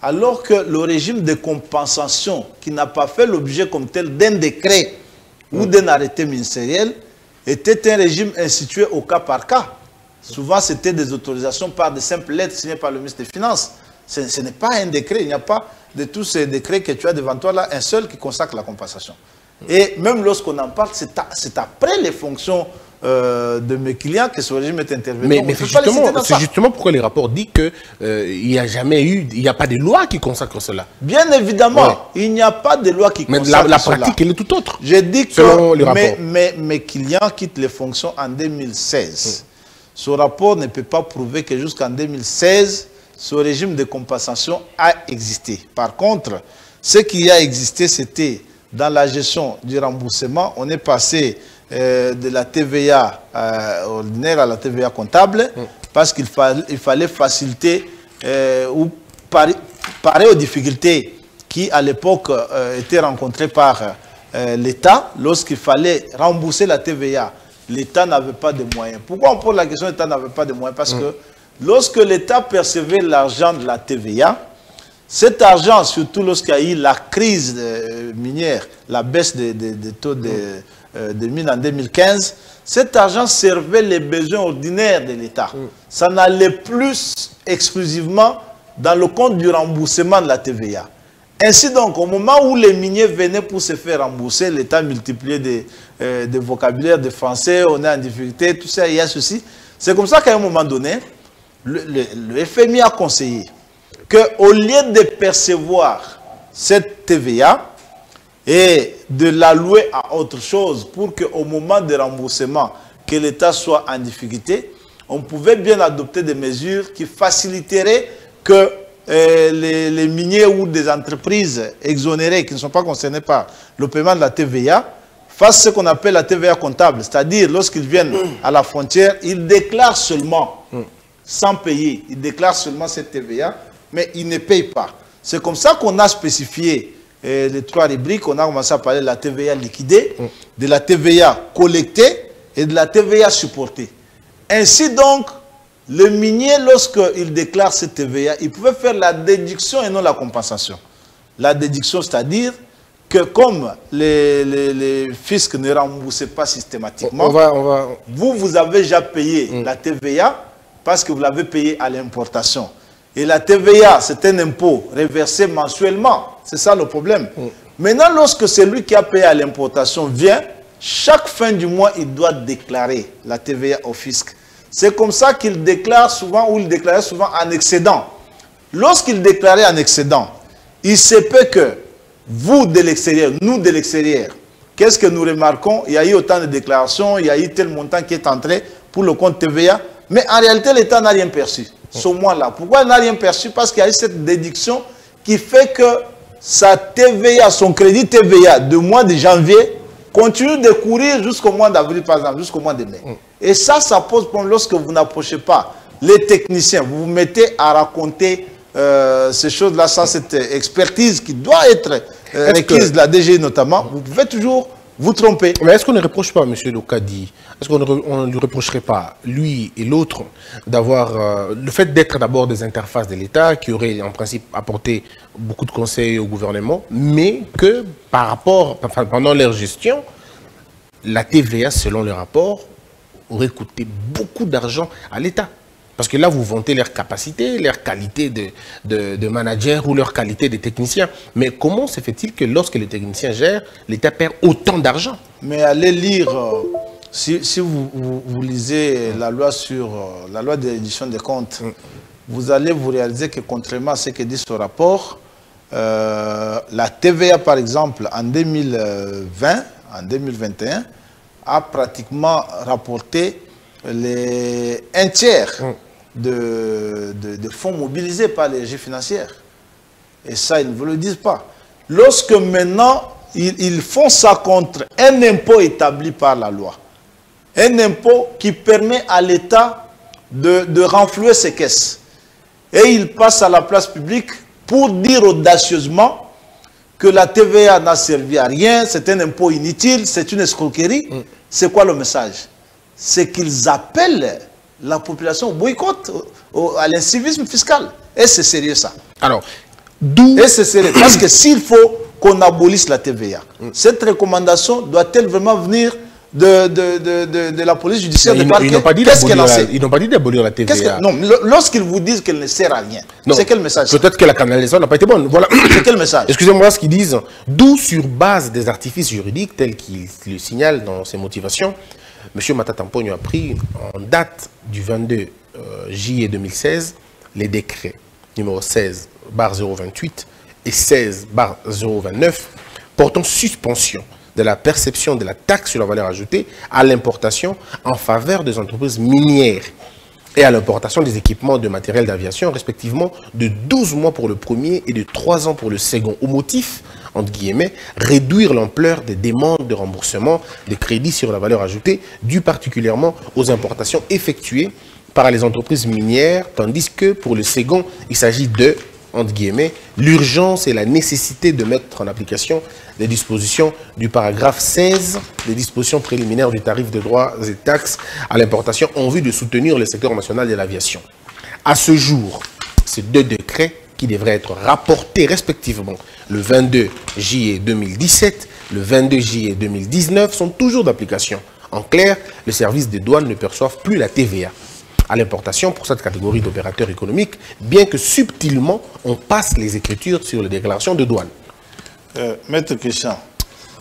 Alors que le régime de compensation, qui n'a pas fait l'objet comme tel d'un décret ou d'un arrêté ministériel, était un régime institué au cas par cas. Souvent, c'était des autorisations par des simples lettres signées par le ministre des Finances. Ce n'est pas un décret. Il n'y a pas de tous ces décrets que tu as devant toi là, un seul qui consacre la compensation. Et même lorsqu'on en parle, c'est après les fonctions de mes clients que ce régime est intervenu. Mais c'est justement pourquoi les rapports disent qu'il n'y a jamais eu, il n'y a pas de loi qui consacre cela. Bien évidemment, il n'y a pas de loi qui consacre cela. Mais la pratique, elle est tout autre. J'ai dit que mes clients quittent les fonctions en 2016. Ce rapport ne peut pas prouver que jusqu'en 2016, ce régime de compensation a existé. Par contre, ce qui a existé, c'était dans la gestion du remboursement, on est passé de la TVA ordinaire à la TVA comptable, parce qu'il fallait faciliter ou parer aux difficultés qui, à l'époque, étaient rencontrées par l'État. Lorsqu'il fallait rembourser la TVA, l'État n'avait pas de moyens. Pourquoi on pose la question, l'État n'avait pas de moyens? Parce que lorsque l'État percevait l'argent de la TVA, cet argent, surtout lorsqu'il y a eu la crise minière, la baisse des taux de mines en 2015, cet argent servait les besoins ordinaires de l'État. Ça n'allait plus exclusivement dans le compte du remboursement de la TVA. Ainsi donc, au moment où les miniers venaient pour se faire rembourser, l'État multipliait des vocabulaires de français, on est en difficulté, tout ça, il y a ceci. C'est comme ça qu'à un moment donné, le FMI a conseillé qu'au lieu de percevoir cette TVA, et de l'allouer à autre chose pour qu'au moment de remboursement, que l'État soit en difficulté, on pouvait bien adopter des mesures qui faciliteraient que les miniers ou des entreprises exonérées qui ne sont pas concernées par le paiement de la TVA fassent ce qu'on appelle la TVA comptable. C'est-à-dire, lorsqu'ils viennent à la frontière, ils déclarent seulement, sans payer, ils déclarent seulement cette TVA, mais ils ne payent pas. C'est comme ça qu'on a spécifié les trois rubriques. On a commencé à parler de la TVA liquidée, de la TVA collectée et de la TVA supportée. Ainsi donc, le minier, lorsqu'il déclare cette TVA, il pouvait faire la déduction et non la compensation. La déduction, c'est-à-dire que comme les fiscs ne remboursaient pas systématiquement, vous avez déjà payé la TVA parce que vous l'avez payée à l'importation. Et la TVA, c'est un impôt reversé mensuellement. C'est ça le problème. Maintenant, lorsque celui qui a payé à l'importation vient, chaque fin du mois, il doit déclarer la TVA au fisc. C'est comme ça qu'il déclare souvent, ou il déclarait souvent en excédent. Lorsqu'il déclarait en excédent, il se peut que vous de l'extérieur, nous de l'extérieur, qu'est-ce que nous remarquons? Il y a eu autant de déclarations, il y a eu tel montant qui est entré pour le compte TVA, mais en réalité, l'État n'a rien perçu. Ce mois-là. Pourquoi il n'a rien perçu? Parce qu'il y a eu cette déduction qui fait que sa TVA, son crédit TVA du mois de janvier, continue de courir jusqu'au mois d'avril, par exemple, jusqu'au mois de mai. Et ça, ça pose problème lorsque vous n'approchez pas les techniciens. Vous vous mettez à raconter ces choses-là sans cette expertise qui doit être requise de la DGI notamment. Vous pouvez toujours vous tromper. Mais est-ce qu'on ne reproche pas, M. Lokadi, est-ce qu'on ne lui reprocherait pas, lui et l'autre, d'avoir le fait d'être d'abord des interfaces de l'État qui auraient en principe apporté beaucoup de conseils au gouvernement, mais que par rapport, enfin, pendant leur gestion, la TVA, selon le rapport, aurait coûté beaucoup d'argent à l'État. Parce que là, vous vantez leur capacité, leur qualité de manager ou leur qualité de technicien. Mais comment se fait-il que lorsque les techniciens gèrent, l'État perd autant d'argent? Mais allez lire, si vous lisez la loi sur la loi de réduction des comptes, vous allez vous réaliser que contrairement à ce que dit ce rapport, la TVA, par exemple, en 2020, en 2021, a pratiquement rapporté un tiers de fonds mobilisés par les régies financières. Et ça, ils ne vous le disent pas. Lorsque maintenant, ils font ça contre un impôt établi par la loi, un impôt qui permet à l'État de renflouer ses caisses. Et ils passent à la place publique pour dire audacieusement que la TVA n'a servi à rien, c'est un impôt inutile, c'est une escroquerie. C'est quoi le message? C'est qu'ils appellent la population au boycott, à l'incivisme fiscal. Et c'est sérieux ça. Alors, d'où... Et c'est sérieux. Parce que s'il faut qu'on abolisse la TVA, cette recommandation doit-elle vraiment venir de la police judiciaire de parquet? Ils n'ont pas dit d'abolir la TVA. Non, lorsqu'ils vous disent qu'elle ne sert à rien, c'est quel message? Peut-être que la canalisation n'a pas été bonne. Voilà. C'est quel message? Excusez-moi ce qu'ils disent. D'où, sur base des artifices juridiques, tels qu'ils le signalent dans ses motivations, M. Matata Mponyo a pris en date du 22 juillet 2016 les décrets numéro 16/028 et 16/029 portant suspension de la perception de la taxe sur la valeur ajoutée à l'importation en faveur des entreprises minières et à l'importation des équipements de matériel d'aviation, respectivement de 12 mois pour le premier et de 3 ans pour le second, au motif, entre guillemets, réduire l'ampleur des demandes de remboursement des crédits sur la valeur ajoutée, due particulièrement aux importations effectuées par les entreprises minières, tandis que pour le second, il s'agit de, entre guillemets, l'urgence et la nécessité de mettre en application les dispositions du paragraphe 16, des dispositions préliminaires du tarif de droits et taxes à l'importation en vue de soutenir le secteur national de l'aviation. À ce jour, ces deux décrets qui devraient être rapportés respectivement le 22 juillet 2017, le 22 juillet 2019 sont toujours d'application. En clair, le service des douanes ne perçoivent plus la TVA à l'importation pour cette catégorie d'opérateurs économiques, bien que subtilement, on passe les écritures sur les déclarations de douane. Maître Christian,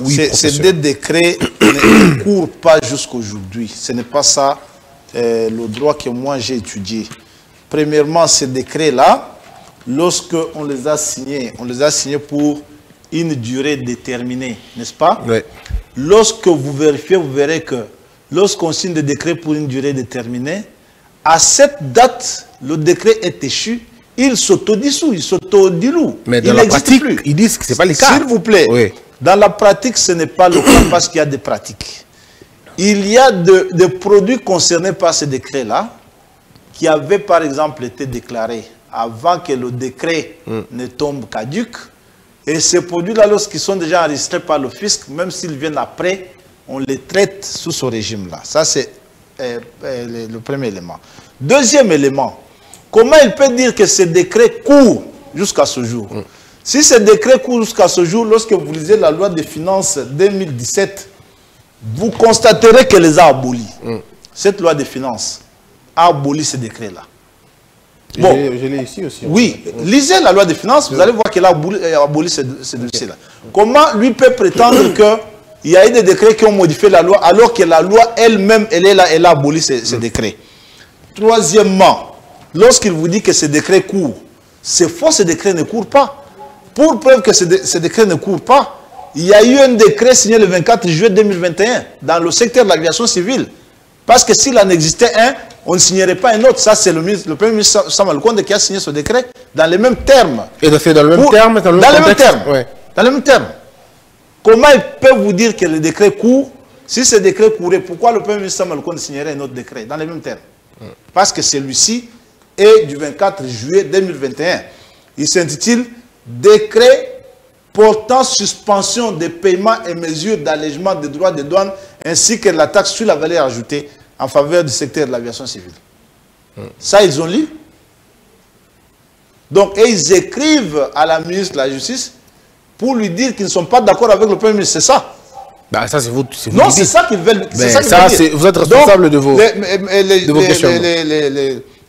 oui, ces deux décrets ne courent pas jusqu'aujourd'hui. Ce n'est pas ça le droit que moi j'ai étudié. Premièrement, ces décrets-là, lorsque on les a signés pour une durée déterminée, n'est-ce pas? Oui. Lorsque vous vérifiez, vous verrez que lorsqu'on signe des décrets pour une durée déterminée, à cette date, le décret est échu, il s'autodissout, il s'autodiloue. Mais dans la pratique, plus. Ils disent que ce n'est pas le cas. S'il vous plaît, oui. Dans la pratique, ce n'est pas le cas parce qu'il y a des pratiques. Il y a des produits concernés par ce décret-là qui avaient par exemple été déclarés avant que le décret ne tombe caduque. Et ces produits-là, lorsqu'ils sont déjà enregistrés par le fisc, même s'ils viennent après, on les traite sous ce régime-là. Ça, c'est le premier élément. Deuxième élément, comment il peut dire que ce décret court jusqu'à ce jour? Si ce décret court jusqu'à ce jour, lorsque vous lisez la loi des finances 2017, vous constaterez qu'elle les a abolis. Cette loi des finances a aboli ce décret-là. Bon, je l'ai ici aussi. Oui, lisez la loi des finances, vous allez voir qu'elle a aboli ce dossier-là. Comment lui peut prétendre qu'il y a eu des décrets qui ont modifié la loi, alors que la loi elle-même, elle est là, elle a aboli ce décret. Troisièmement, lorsqu'il vous dit que ce décret court, c'est faux, ce décret ne court pas. Pour preuve que ce décret ne court pas, il y a eu un décret signé le 24 juillet 2021 dans le secteur de l'aviation civile. Parce que s'il en existait un, on ne signerait pas un autre. Ça, c'est le premier ministre Sama Lukonde qui a signé ce décret dans les mêmes termes. Et ça fait dans le même terme, dans le même terme. Ouais. Dans le même terme. Comment il peut vous dire que le décret court? Si ce décret courait, pourquoi le premier ministre Sama Lukonde signerait un autre décret dans les mêmes termes? Parce que celui-ci est du 24 juillet 2021. Il s'intitule « Décret portant suspension des paiements et mesures d'allègement des droits de douane ainsi que la taxe sur la valeur ajoutée en faveur du secteur de l'aviation civile. » Ça, ils ont lu. Donc, et ils écrivent à la ministre de la Justice pour lui dire qu'ils ne sont pas d'accord avec le Premier ministre. C'est ça. Bah, ça, c'est vous. Non, c'est ça qu'ils veulent. Vous êtes responsable de vos questions.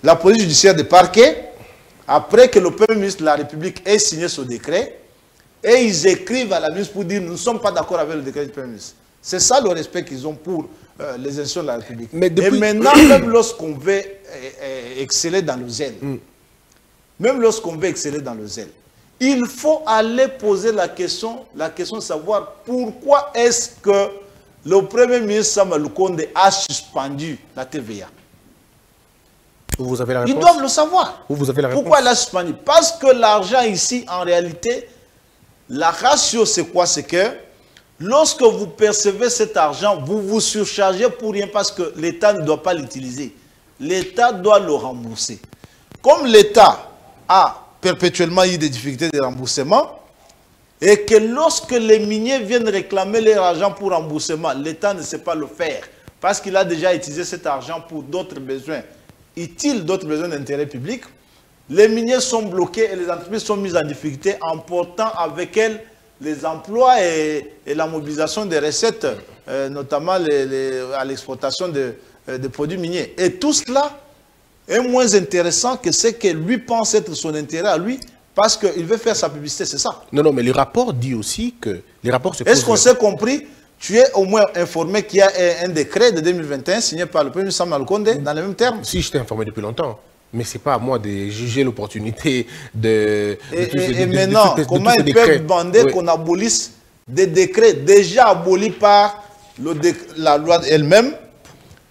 La police judiciaire des parquets, après que le Premier ministre de la République ait signé ce décret, et ils écrivent à la ministre pour dire « Nous ne sommes pas d'accord avec le décret du Premier ministre ». C'est ça le respect qu'ils ont pour les institutions de la République. Mais depuis... Et maintenant, même lorsqu'on veut exceller dans le zèle, même lorsqu'on veut exceller dans le zèle, il faut aller poser la question de savoir pourquoi est-ce que le Premier ministre Sama Lukonde a suspendu la TVA. Vous avez la réponse. Ils doivent le savoir. Vous avez la réponse. Pourquoi elle a suspendu? Parce que l'argent ici, en réalité... La ratio, c'est quoi? C'est que lorsque vous percevez cet argent, vous vous surchargez pour rien parce que l'État ne doit pas l'utiliser. L'État doit le rembourser. Comme l'État a perpétuellement eu des difficultés de remboursement et que lorsque les miniers viennent réclamer leur argent pour remboursement, l'État ne sait pas le faire parce qu'il a déjà utilisé cet argent pour d'autres besoins utiles, d'autres besoins d'intérêt public. Les miniers sont bloqués et les entreprises sont mises en difficulté en portant avec elles les emplois et la mobilisation des recettes, notamment à l'exportation de produits miniers. Et tout cela est moins intéressant que ce que lui pense être son intérêt à lui parce qu'il veut faire sa publicité, c'est ça. Non, non, mais le rapport dit aussi que... Est-ce qu'on s'est compris? Tu es au moins informé qu'il y a un décret de 2021 signé par le Premier ministre Sama Lukonde dans les mêmes termes? Si, je t'ai informé depuis longtemps. Mais ce n'est pas à moi de juger l'opportunité de... Et maintenant, comment ils peuvent demander qu'on abolisse des décrets déjà abolis par la loi elle-même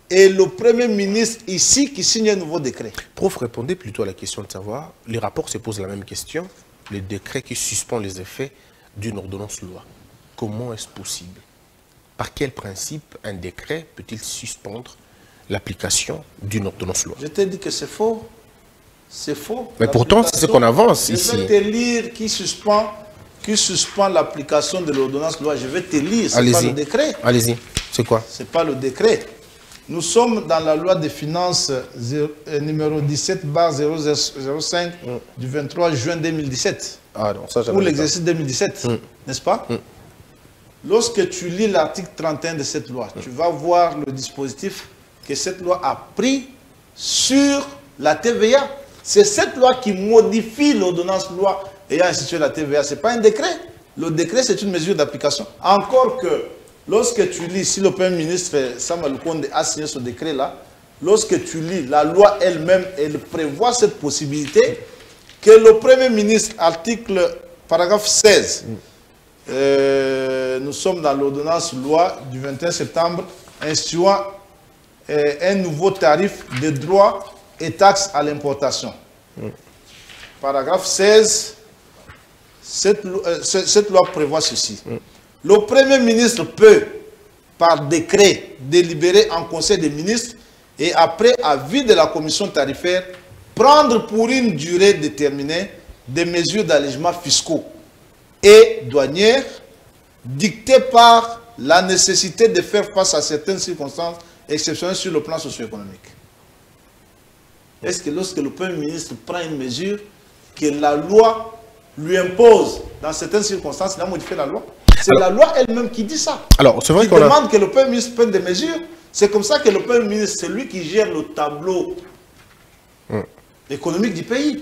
et le Premier ministre ici qui signe un nouveau décret? Prof, répondez plutôt à la question de savoir, les rapports se posent la même question, le décret qui suspend les effets d'une ordonnance-loi. Comment est-ce possible? Par quel principe un décret peut-il suspendre l'application d'une ordonnance-loi? Je t'ai dit que c'est faux. C'est faux. Mais pourtant, c'est ce qu'on avance ici. Je vais te lire qui suspend l'application de l'ordonnance-loi. Je vais te lire. C'est pas le décret. Allez-y. C'est quoi? C'est pas le décret. Nous sommes dans la loi des finances numéro 17/005 du 23 juin 2017. Ah non, ça, pour l'exercice 2017. N'est-ce pas? Lorsque tu lis l'article 31 de cette loi, tu vas voir le dispositif que cette loi a pris sur la TVA. C'est cette loi qui modifie l'ordonnance-loi ayant institué la TVA. Ce n'est pas un décret. Le décret, c'est une mesure d'application. Encore que, lorsque tu lis, si le Premier ministre Sama Lukonde a signé ce décret-là, lorsque tu lis la loi elle-même, elle prévoit cette possibilité que le Premier ministre, article paragraphe 16, nous sommes dans l'ordonnance-loi du 21 septembre, instituant un nouveau tarif de droit et taxes à l'importation. Paragraphe 16, cette loi prévoit ceci. Le Premier ministre peut, par décret, délibéré en Conseil des ministres et après avis de la commission tarifaire, prendre pour une durée déterminée des mesures d'allègement fiscaux et douanières dictées par la nécessité de faire face à certaines circonstances exceptionnelles sur le plan socio-économique. Est-ce que lorsque le Premier ministre prend une mesure que la loi lui impose dans certaines circonstances, il a modifié la loi? C'est la loi elle-même qui dit ça. Alors, c'est vrai qu'on demande que le Premier ministre prenne des mesures. C'est comme ça que le Premier ministre, c'est lui qui gère le tableau économique du pays.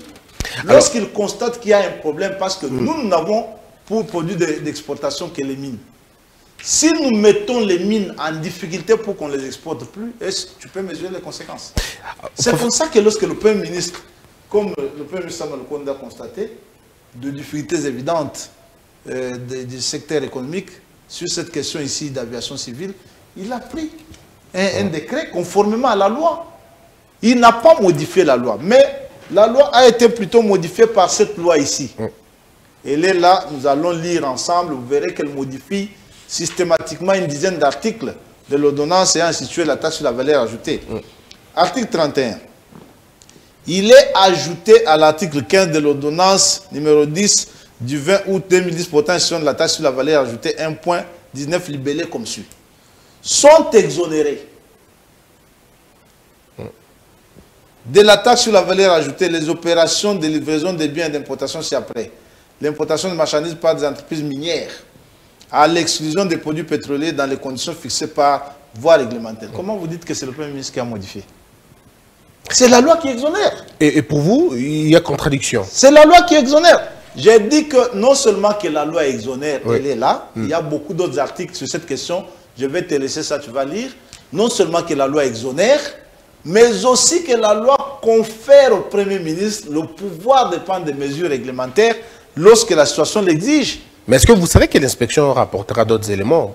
Lorsqu'il constate qu'il y a un problème, parce que nous n'avons pour produit d'exportation que les mines. Si nous mettons les mines en difficulté pour qu'on ne les exporte plus, est-ce que tu peux mesurer les conséquences? C'est pour ça que lorsque le Premier ministre, comme le Premier ministre Sama Lukonde a constaté, de difficultés évidentes du secteur économique sur cette question ici d'aviation civile, il a pris un décret conformément à la loi. Il n'a pas modifié la loi, mais la loi a été plutôt modifiée par cette loi ici. Elle est là, nous allons lire ensemble, vous verrez qu'elle modifie systématiquement une dizaine d'articles de l'ordonnance ayant institué la taxe sur la valeur ajoutée. Article 31. Il est ajouté à l'article 15 de l'ordonnance numéro 10 du 20 août 2010 portant sur la taxe sur la valeur ajoutée 1.19 libellé comme suit. Sont exonérés de la taxe sur la valeur ajoutée les opérations de livraison des biens d'importation ci-après, l'importation de marchandises par des entreprises minières, à l'exclusion des produits pétroliers dans les conditions fixées par voie réglementaire. Comment vous dites que c'est le Premier ministre qui a modifié? C'est la loi qui exonère. Et pour vous, il y a contradiction. C'est la loi qui exonère. J'ai dit que non seulement que la loi exonère, elle est là, il y a beaucoup d'autres articles sur cette question, je vais te laisser ça, tu vas lire. Non seulement que la loi exonère, mais aussi que la loi confère au Premier ministre le pouvoir de prendre des mesures réglementaires lorsque la situation l'exige. Mais est-ce que vous savez que l'inspection rapportera d'autres éléments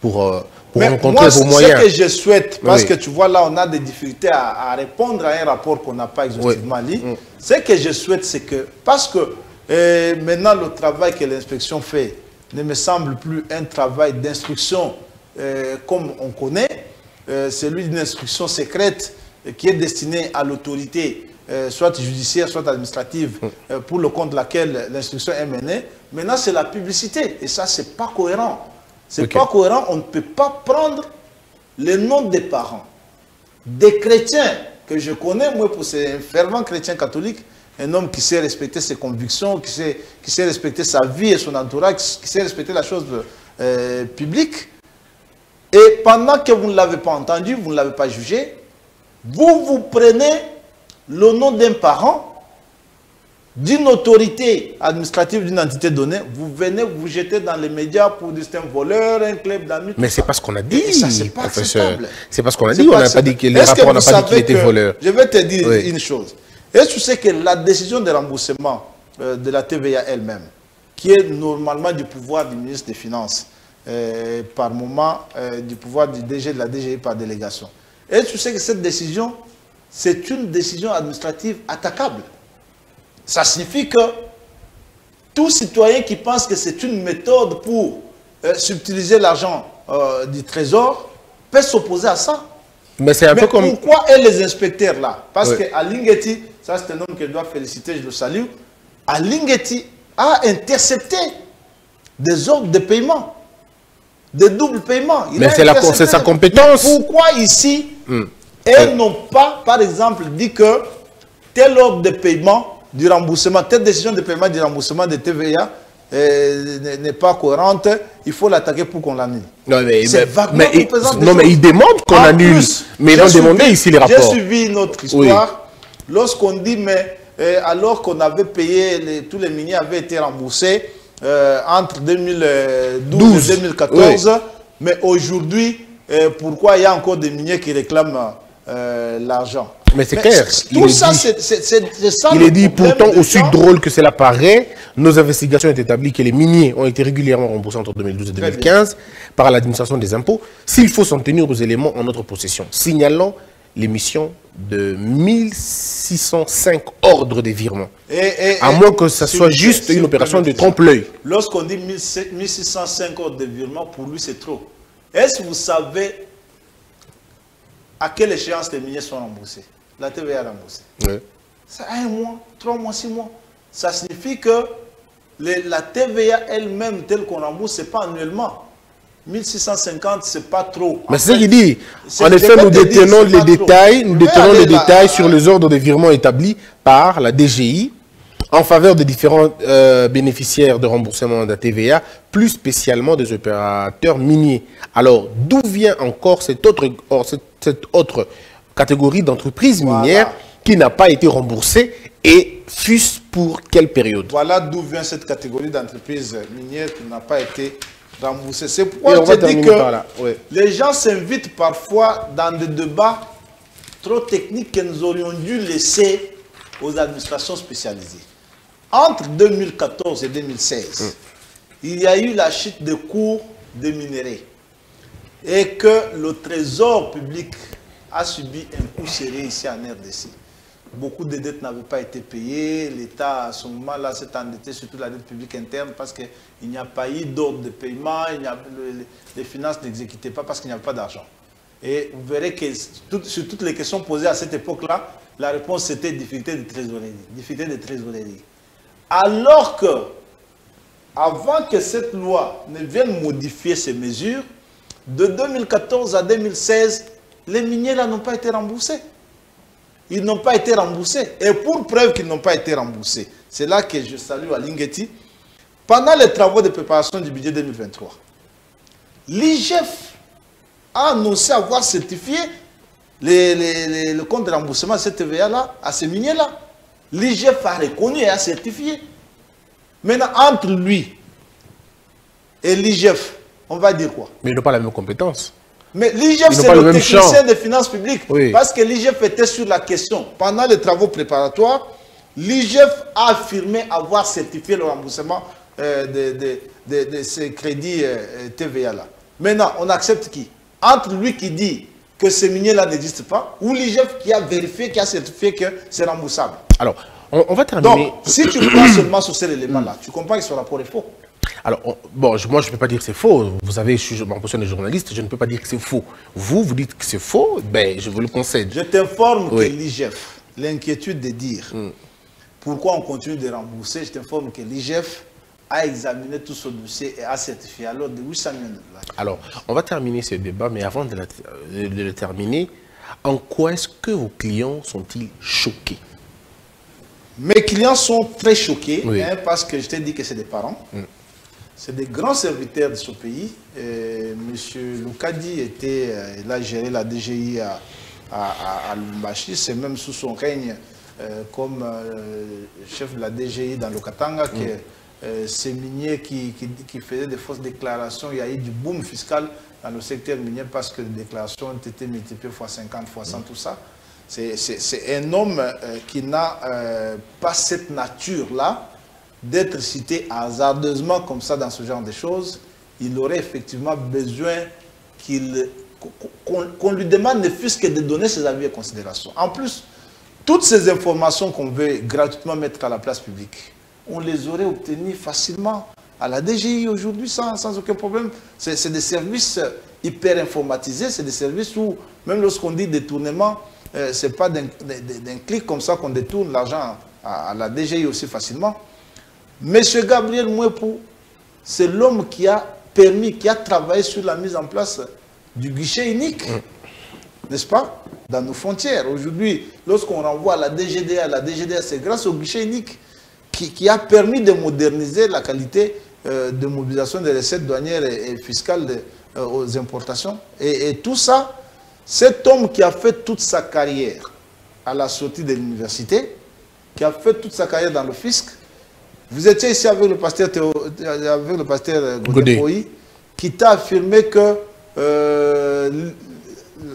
pour rencontrer vos moyens? C'est ce que je souhaite, parce que tu vois là, on a des difficultés à répondre à un rapport qu'on n'a pas exhaustivement lu. Ce que je souhaite, c'est que, parce que maintenant le travail que l'inspection fait ne me semble plus un travail d'instruction comme on connaît, celui d'une instruction secrète qui est destinée à l'autorité, soit judiciaire, soit administrative, pour le compte de laquelle l'instruction est menée. Maintenant, c'est la publicité. Et ça, c'est pas cohérent. C'est pas cohérent. On ne peut pas prendre les noms des parents. Des chrétiens que je connais, moi, c'est un fervent chrétien catholique, un homme qui sait respecter ses convictions, qui sait respecter sa vie et son entourage, qui sait respecter la chose publique. Et pendant que vous ne l'avez pas entendu, vous ne l'avez pas jugé, vous prenez le nom d'un parent, d'une autorité administrative, d'une entité donnée, vous venez vous jeter dans les médias pour dire c'est un voleur, un club d'amis. Mais c'est pas ce qu'on a dit, professeur. C'est pas ce qu'on a dit, on n'a pas dit que les rapports n'ont pas dit qu'il était voleur. Je vais te dire une chose. Est-ce que tu sais que la décision de remboursement de la TVA elle-même, qui est normalement du pouvoir du ministre des Finances, par moment du pouvoir du DG de la DGI par délégation. Et tu sais que cette décision, c'est une décision administrative attaquable. Ça signifie que tout citoyen qui pense que c'est une méthode pour subtiliser l'argent du trésor peut s'opposer à ça. Mais c'est un peu comme... Pourquoi est les inspecteurs là? Parce que Alinghetti, ça c'est un homme que je dois féliciter, je le salue, Alinghetti a intercepté des ordres de paiement. De double paiement. Mais c'est sa compétence. Mais pourquoi ici, elles n'ont pas, par exemple, dit que telle ordre de paiement du remboursement, telle décision de paiement du remboursement de TVA n'est pas cohérente, il faut l'attaquer pour qu'on l'annule. Non, mais ils demandent qu'on annule. Mais ils ont demandé ici les rapports. J'ai suivi notre histoire. Lorsqu'on dit, mais alors qu'on avait payé, tous les miniers avaient été remboursés, entre 2012 et 2014, mais aujourd'hui, pourquoi il y a encore des miniers qui réclament l'argent? Mais c'est clair. Tout ça, c'est ça. Il est dit pourtant aussi drôle que cela paraît. Nos investigations ont établi que les miniers ont été régulièrement remboursés entre 2012 et 2015 par l'administration des impôts, s'il faut s'en tenir aux éléments en notre possession. Signalons l'émission de 1605 ordres de virement. À moins que ça soit juste une opération de trompe-l'œil. Lorsqu'on dit 1605 ordres de virement, pour lui c'est trop. Est-ce que vous savez à quelle échéance les milliers sont remboursés? La TVA est remboursée. Oui. Ça a 1 mois, 3 mois, 6 mois. Ça signifie que la TVA elle-même, telle qu'on rembourse, ce n'est pas annuellement. 1650, ce n'est pas trop. Mais c'est ce qu'il dit. En effet, nous détenons les détails, sur les ordres de virement établis par la DGI en faveur des différents bénéficiaires de remboursement de la TVA, plus spécialement des opérateurs miniers. Alors, d'où vient encore cette autre catégorie d'entreprises minières qui n'a pas été remboursée et fût-ce pour quelle période? Voilà d'où vient cette catégorie d'entreprises minières qui n'a pas été remboursée. C'est pourquoi je dis que les gens s'invitent parfois dans des débats trop techniques que nous aurions dû laisser aux administrations spécialisées. Entre 2014 et 2016, il y a eu la chute des cours des minerais et que le trésor public a subi un coup serré ici en RDC. Beaucoup de dettes n'avaient pas été payées. L'État, à ce moment-là, s'est endetté, surtout la dette publique interne, parce qu'il n'y a pas eu d'ordre de paiement, les finances n'exécutaient pas parce qu'il n'y avait pas d'argent. Et vous verrez que sur toutes les questions posées à cette époque-là, la réponse c'était difficulté de trésorerie. Alors que, avant que cette loi ne vienne modifier ces mesures, de 2014 à 2016, les miniers là n'ont pas été remboursés. Ils n'ont pas été remboursés. Et pour preuve qu'ils n'ont pas été remboursés, c'est là que je salue Alinghetti. Pendant les travaux de préparation du budget 2023, l'IGF a annoncé avoir certifié le compte de remboursement de cette TVA-là, à ces miniers-là. L'IGF a reconnu et a certifié. Maintenant, entre lui et l'IGF, on va dire quoi? Mais ils n'ont pas la même compétence. Mais l'IGF, c'est le technicien des finances publiques. Oui. Parce que l'IGF était sur la question. Pendant les travaux préparatoires, l'IGF a affirmé avoir certifié le remboursement de ces crédits TVA-là. Maintenant, on accepte qui? Entre lui qui dit que ces miniers-là n'existent pas, ou l'IGF qui a vérifié, qui a certifié que c'est remboursable. Alors, on va terminer. Donc, si tu prends seulement sur cet élément-là, tu comprends que ce rapport est faux. Alors, bon, moi, je ne peux pas dire que c'est faux. Vous savez, je suis en position de journaliste, je ne peux pas dire que c'est faux. Vous dites que c'est faux, ben, je vous le concède. Je t'informe que l'IGF, l'inquiétude de dire pourquoi on continue de rembourser, je t'informe que l'IGF a examiné tout ce dossier et a certifié à l'ordre de 800 millions de dollars. Alors, on va terminer ce débat, mais avant de le terminer, en quoi est-ce que vos clients sont-ils choqués? Mes clients sont très choqués, hein, parce que je t'ai dit que c'est des parents. C'est des grands serviteurs de ce pays. Monsieur Lokadi était, il a géré la DGI à Lubumbashi. C'est même sous son règne comme chef de la DGI dans le Katanga que ces miniers qui faisaient des fausses déclarations, il y a eu du boom fiscal dans le secteur minier parce que les déclarations ont été multipliées fois 50, fois 100, tout ça. C'est un homme qui n'a pas cette nature-là d'être cité hasardeusement comme ça dans ce genre de choses. Il aurait effectivement besoin qu'on lui demande ne fût-ce que de donner ses avis et considérations. En plus, toutes ces informations qu'on veut gratuitement mettre à la place publique, on les aurait obtenues facilement à la DGI aujourd'hui sans aucun problème. C'est des services hyper informatisés, c'est des services où même lorsqu'on dit détournement, ce n'est pas d'un clic comme ça qu'on détourne l'argent à la DGI aussi facilement. Monsieur Gabriel Mwepu, c'est l'homme qui a permis, qui a travaillé sur la mise en place du guichet unique, n'est-ce pas, dans nos frontières. Aujourd'hui, lorsqu'on renvoie à la DGDA, c'est grâce au guichet unique qui a permis de moderniser la qualité de mobilisation des recettes douanières et fiscales aux importations. Et tout ça, cet homme qui a fait toute sa carrière à la sortie de l'université, qui a fait toute sa carrière dans le fisc. Vous étiez ici avec le pasteur Godin Pouy, qui t'a affirmé que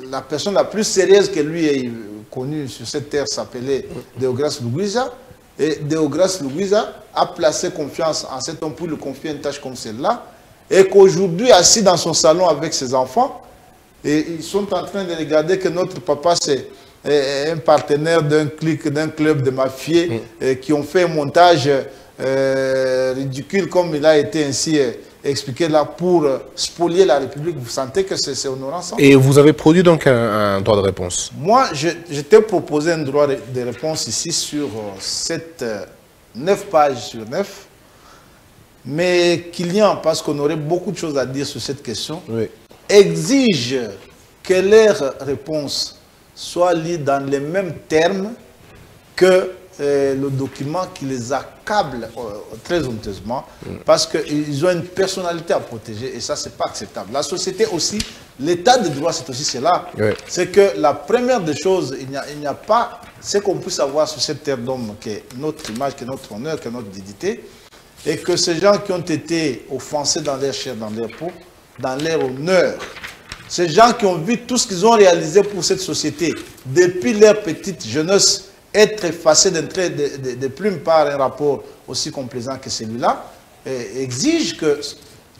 la personne la plus sérieuse que lui ait connue sur cette terre s'appelait Déogras Louisa. Et Déogras Louisa a placé confiance en cet homme pour lui confier une tâche comme celle-là. Et qu'aujourd'hui, assis dans son salon avec ses enfants, et ils sont en train de regarder que notre papa c'est un partenaire d'un clic, d'un club de mafieux qui ont fait un montage ridicule comme il a été ainsi expliqué là pour spolier la République. Vous sentez que c'est honorant ça. Et vous avez produit donc un droit de réponse. Moi, je t'ai proposé un droit de réponse ici sur 9 pages sur 9. Mais Kylian, parce qu'on aurait beaucoup de choses à dire sur cette question, oui, exige que leur réponse soit lue dans les mêmes termes que le document qui les accable très honteusement, parce qu'ils ont une personnalité à protéger et ça, c'est pas acceptable. La société aussi, l'état de droit, c'est aussi cela. Oui. C'est que la première des choses, il n'y a pas ce qu'on puisse avoir sur cette terre d'homme, qui est notre image, qui est notre honneur, qui est notre dignité. Et que ces gens qui ont été offensés dans leur chair, dans leur peau, dans leur honneur, ces gens qui ont vu tout ce qu'ils ont réalisé pour cette société, depuis leur petite jeunesse, être effacés d'un trait de plume par un rapport aussi complaisant que celui-là, exigent que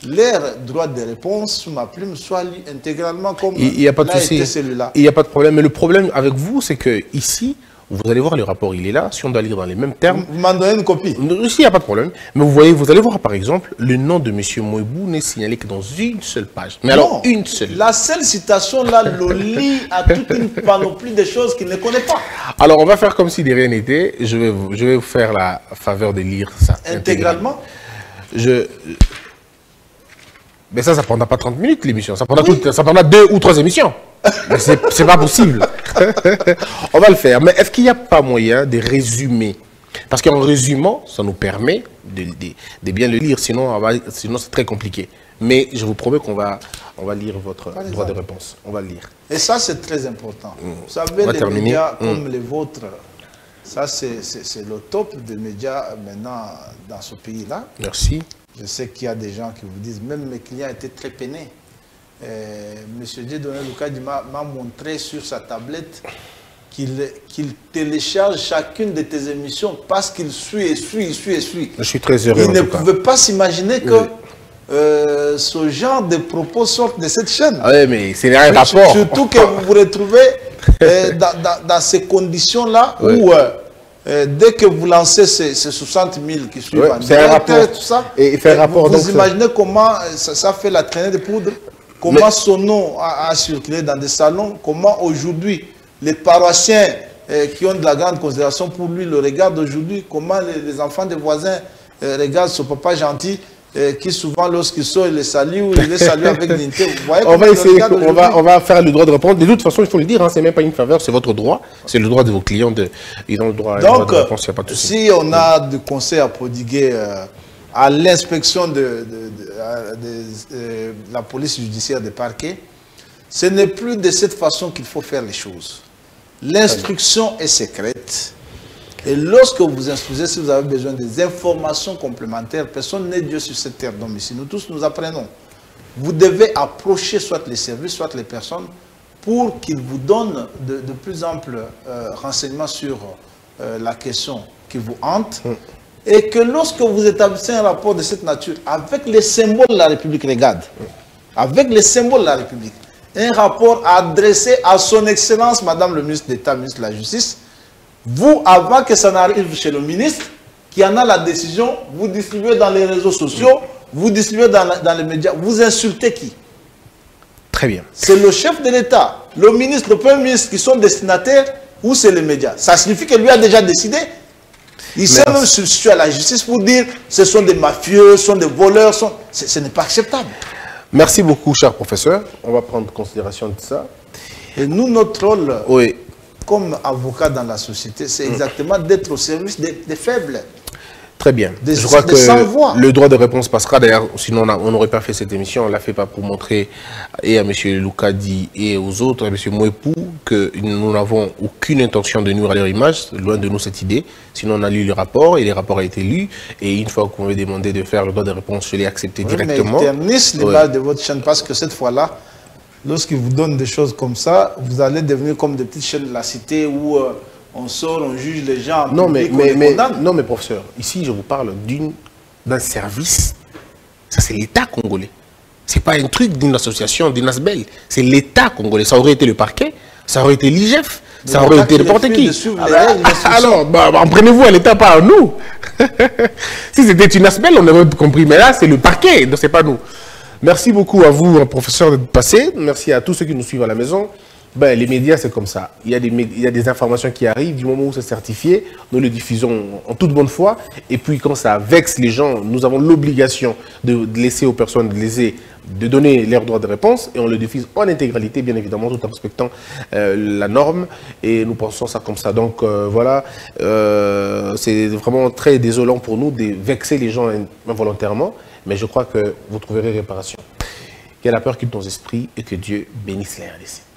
leur droit de réponse sous ma plume soit lu intégralement comme l'a été celui-là. Il n'y a pas de problème. Mais le problème avec vous, c'est que ici, vous allez voir, le rapport, il est là. Si on doit lire dans les mêmes termes... Vous m'en donnez une copie. Ici, il n'y a pas de problème. Mais vous voyez, vous allez voir, par exemple, le nom de M. Mwepu n'est signalé que dans une seule page. Mais non, alors, une seule. La seule citation, là, Loli a toute une panoplie de choses qu'il ne connaît pas. Alors, on va faire comme si de rien n'était. Je vais vous faire la faveur de lire ça. Intégralement. Mais ça prendra pas 30 minutes, l'émission. Ça prendra, oui, ça prendra 2 ou 3 émissions. Mais c'est pas possible. On va le faire. Mais est-ce qu'il n'y a pas moyen de résumer? Parce qu'en résumant, ça nous permet de bien le lire. Sinon c'est très compliqué. Mais je vous promets qu'on va lire votre droit de réponse. On va le lire. Et ça, c'est très important. Vous savez, les médias comme les vôtres, ça, c'est le top des médias maintenant dans ce pays-là. Merci. Je sais qu'il y a des gens qui vous disent, même mes clients étaient très peinés. Monsieur Dieudonné Lokadi m'a montré sur sa tablette qu'il télécharge chacune de tes émissions parce qu'il suit. Je suis très heureux. Il ne pouvait pas s'imaginer que ce genre de propos sortent de cette chaîne. Ah oui, mais c'est un rapport. Surtout que vous vous retrouvez dans ces conditions-là, oui, où... dès que vous lancez ces 60 000 qui suivent, oui, c'est un rapport. Tout ça, et fait un rapport, vous imaginez comment ça fait la traînée de poudre, comment son nom a circulé dans des salons, comment aujourd'hui les paroissiens qui ont de la grande considération pour lui le regardent aujourd'hui, comment les enfants des voisins regardent ce papa gentil qui souvent lorsqu'il sort, il les salue ou il les salue avec dignité. Vous voyez, on va essayer, on va faire le droit de répondre. De toute façon, il faut le dire, hein, c'est même pas une faveur, c'est votre droit, c'est le droit de vos clients, ils ont le droit, donc, de réponse, il n'y a pas de souci. Si on a du conseil à prodiguer à l'inspection de la police judiciaire des parquets, ce n'est plus de cette façon qu'il faut faire les choses. L'instruction est secrète. Et lorsque vous instruisez, si vous avez besoin des informations complémentaires, personne n'est Dieu sur cette terre. Donc ici, nous tous, nous apprenons. Vous devez approcher soit les services, soit les personnes, pour qu'ils vous donnent de plus amples renseignements sur la question qui vous hante. Et que lorsque vous établissez un rapport de cette nature, avec les symboles de la République, regarde, avec les symboles de la République, un rapport adressé à son Excellence, Madame le ministre d'État, ministre de la Justice, vous, avant que ça n'arrive chez le ministre, qui en a la décision, vous distribuez dans les réseaux sociaux, vous distribuez dans les médias, vous insultez qui? Très bien. C'est le chef de l'État, le ministre, le Premier ministre qui sont destinataires, ou c'est les médias? Ça signifie que lui a déjà décidé. Il s'est même substitué à la justice pour dire ce sont des mafieux, ce sont des voleurs, ce n'est pas acceptable. Merci beaucoup, cher professeur. On va prendre considération de ça. Et nous, notre rôle... Oui. Comme avocat dans la société, c'est exactement d'être au service des faibles. Très bien. Je crois que le droit de réponse passera. D'ailleurs, sinon on n'aurait pas fait cette émission. On ne l'a fait pas pour montrer et à M. Lokadi et aux autres, à M. Mwepu, que nous n'avons aucune intention de nuire à leur image, loin de nous cette idée. Sinon, on a lu le rapport et le rapport a été lu. Et une fois qu'on m'avait demandé de faire le droit de réponse, je l'ai accepté directement. Mais ternissent les bases de votre chaîne parce que cette fois-là, lorsqu'ils vous donnent des choses comme ça, vous allez devenir comme des petites chaînes de la cité où on sort, on juge les gens. Non, mais professeur, ici je vous parle d'un service, ça c'est l'État congolais. Ce n'est pas un truc d'une association, d'une ASBEL. C'est l'État congolais. Ça aurait été le parquet, ça aurait été l'IGF, ça aurait été n'importe qui. Alors, en prenez-vous à l'État, pas à nous. Si c'était une ASBEL, on aurait compris. Mais là, c'est le parquet, donc ce n'est pas nous. Merci beaucoup à vous, professeur, d'être passé. Merci à tous ceux qui nous suivent à la maison. Ben, les médias, c'est comme ça. Il y a des informations qui arrivent. Du moment où c'est certifié, nous les diffusons en toute bonne foi. Et puis, quand ça vexe les gens, nous avons l'obligation de laisser aux personnes, de donner leur droit de réponse. Et on le diffuse en intégralité, bien évidemment, tout en respectant la norme. Et nous pensons ça comme ça. Donc, voilà. C'est vraiment très désolant pour nous de vexer les gens involontairement. Mais je crois que vous trouverez réparation. Il y a la peur qui est dans nos esprits et que Dieu bénisse les RDC.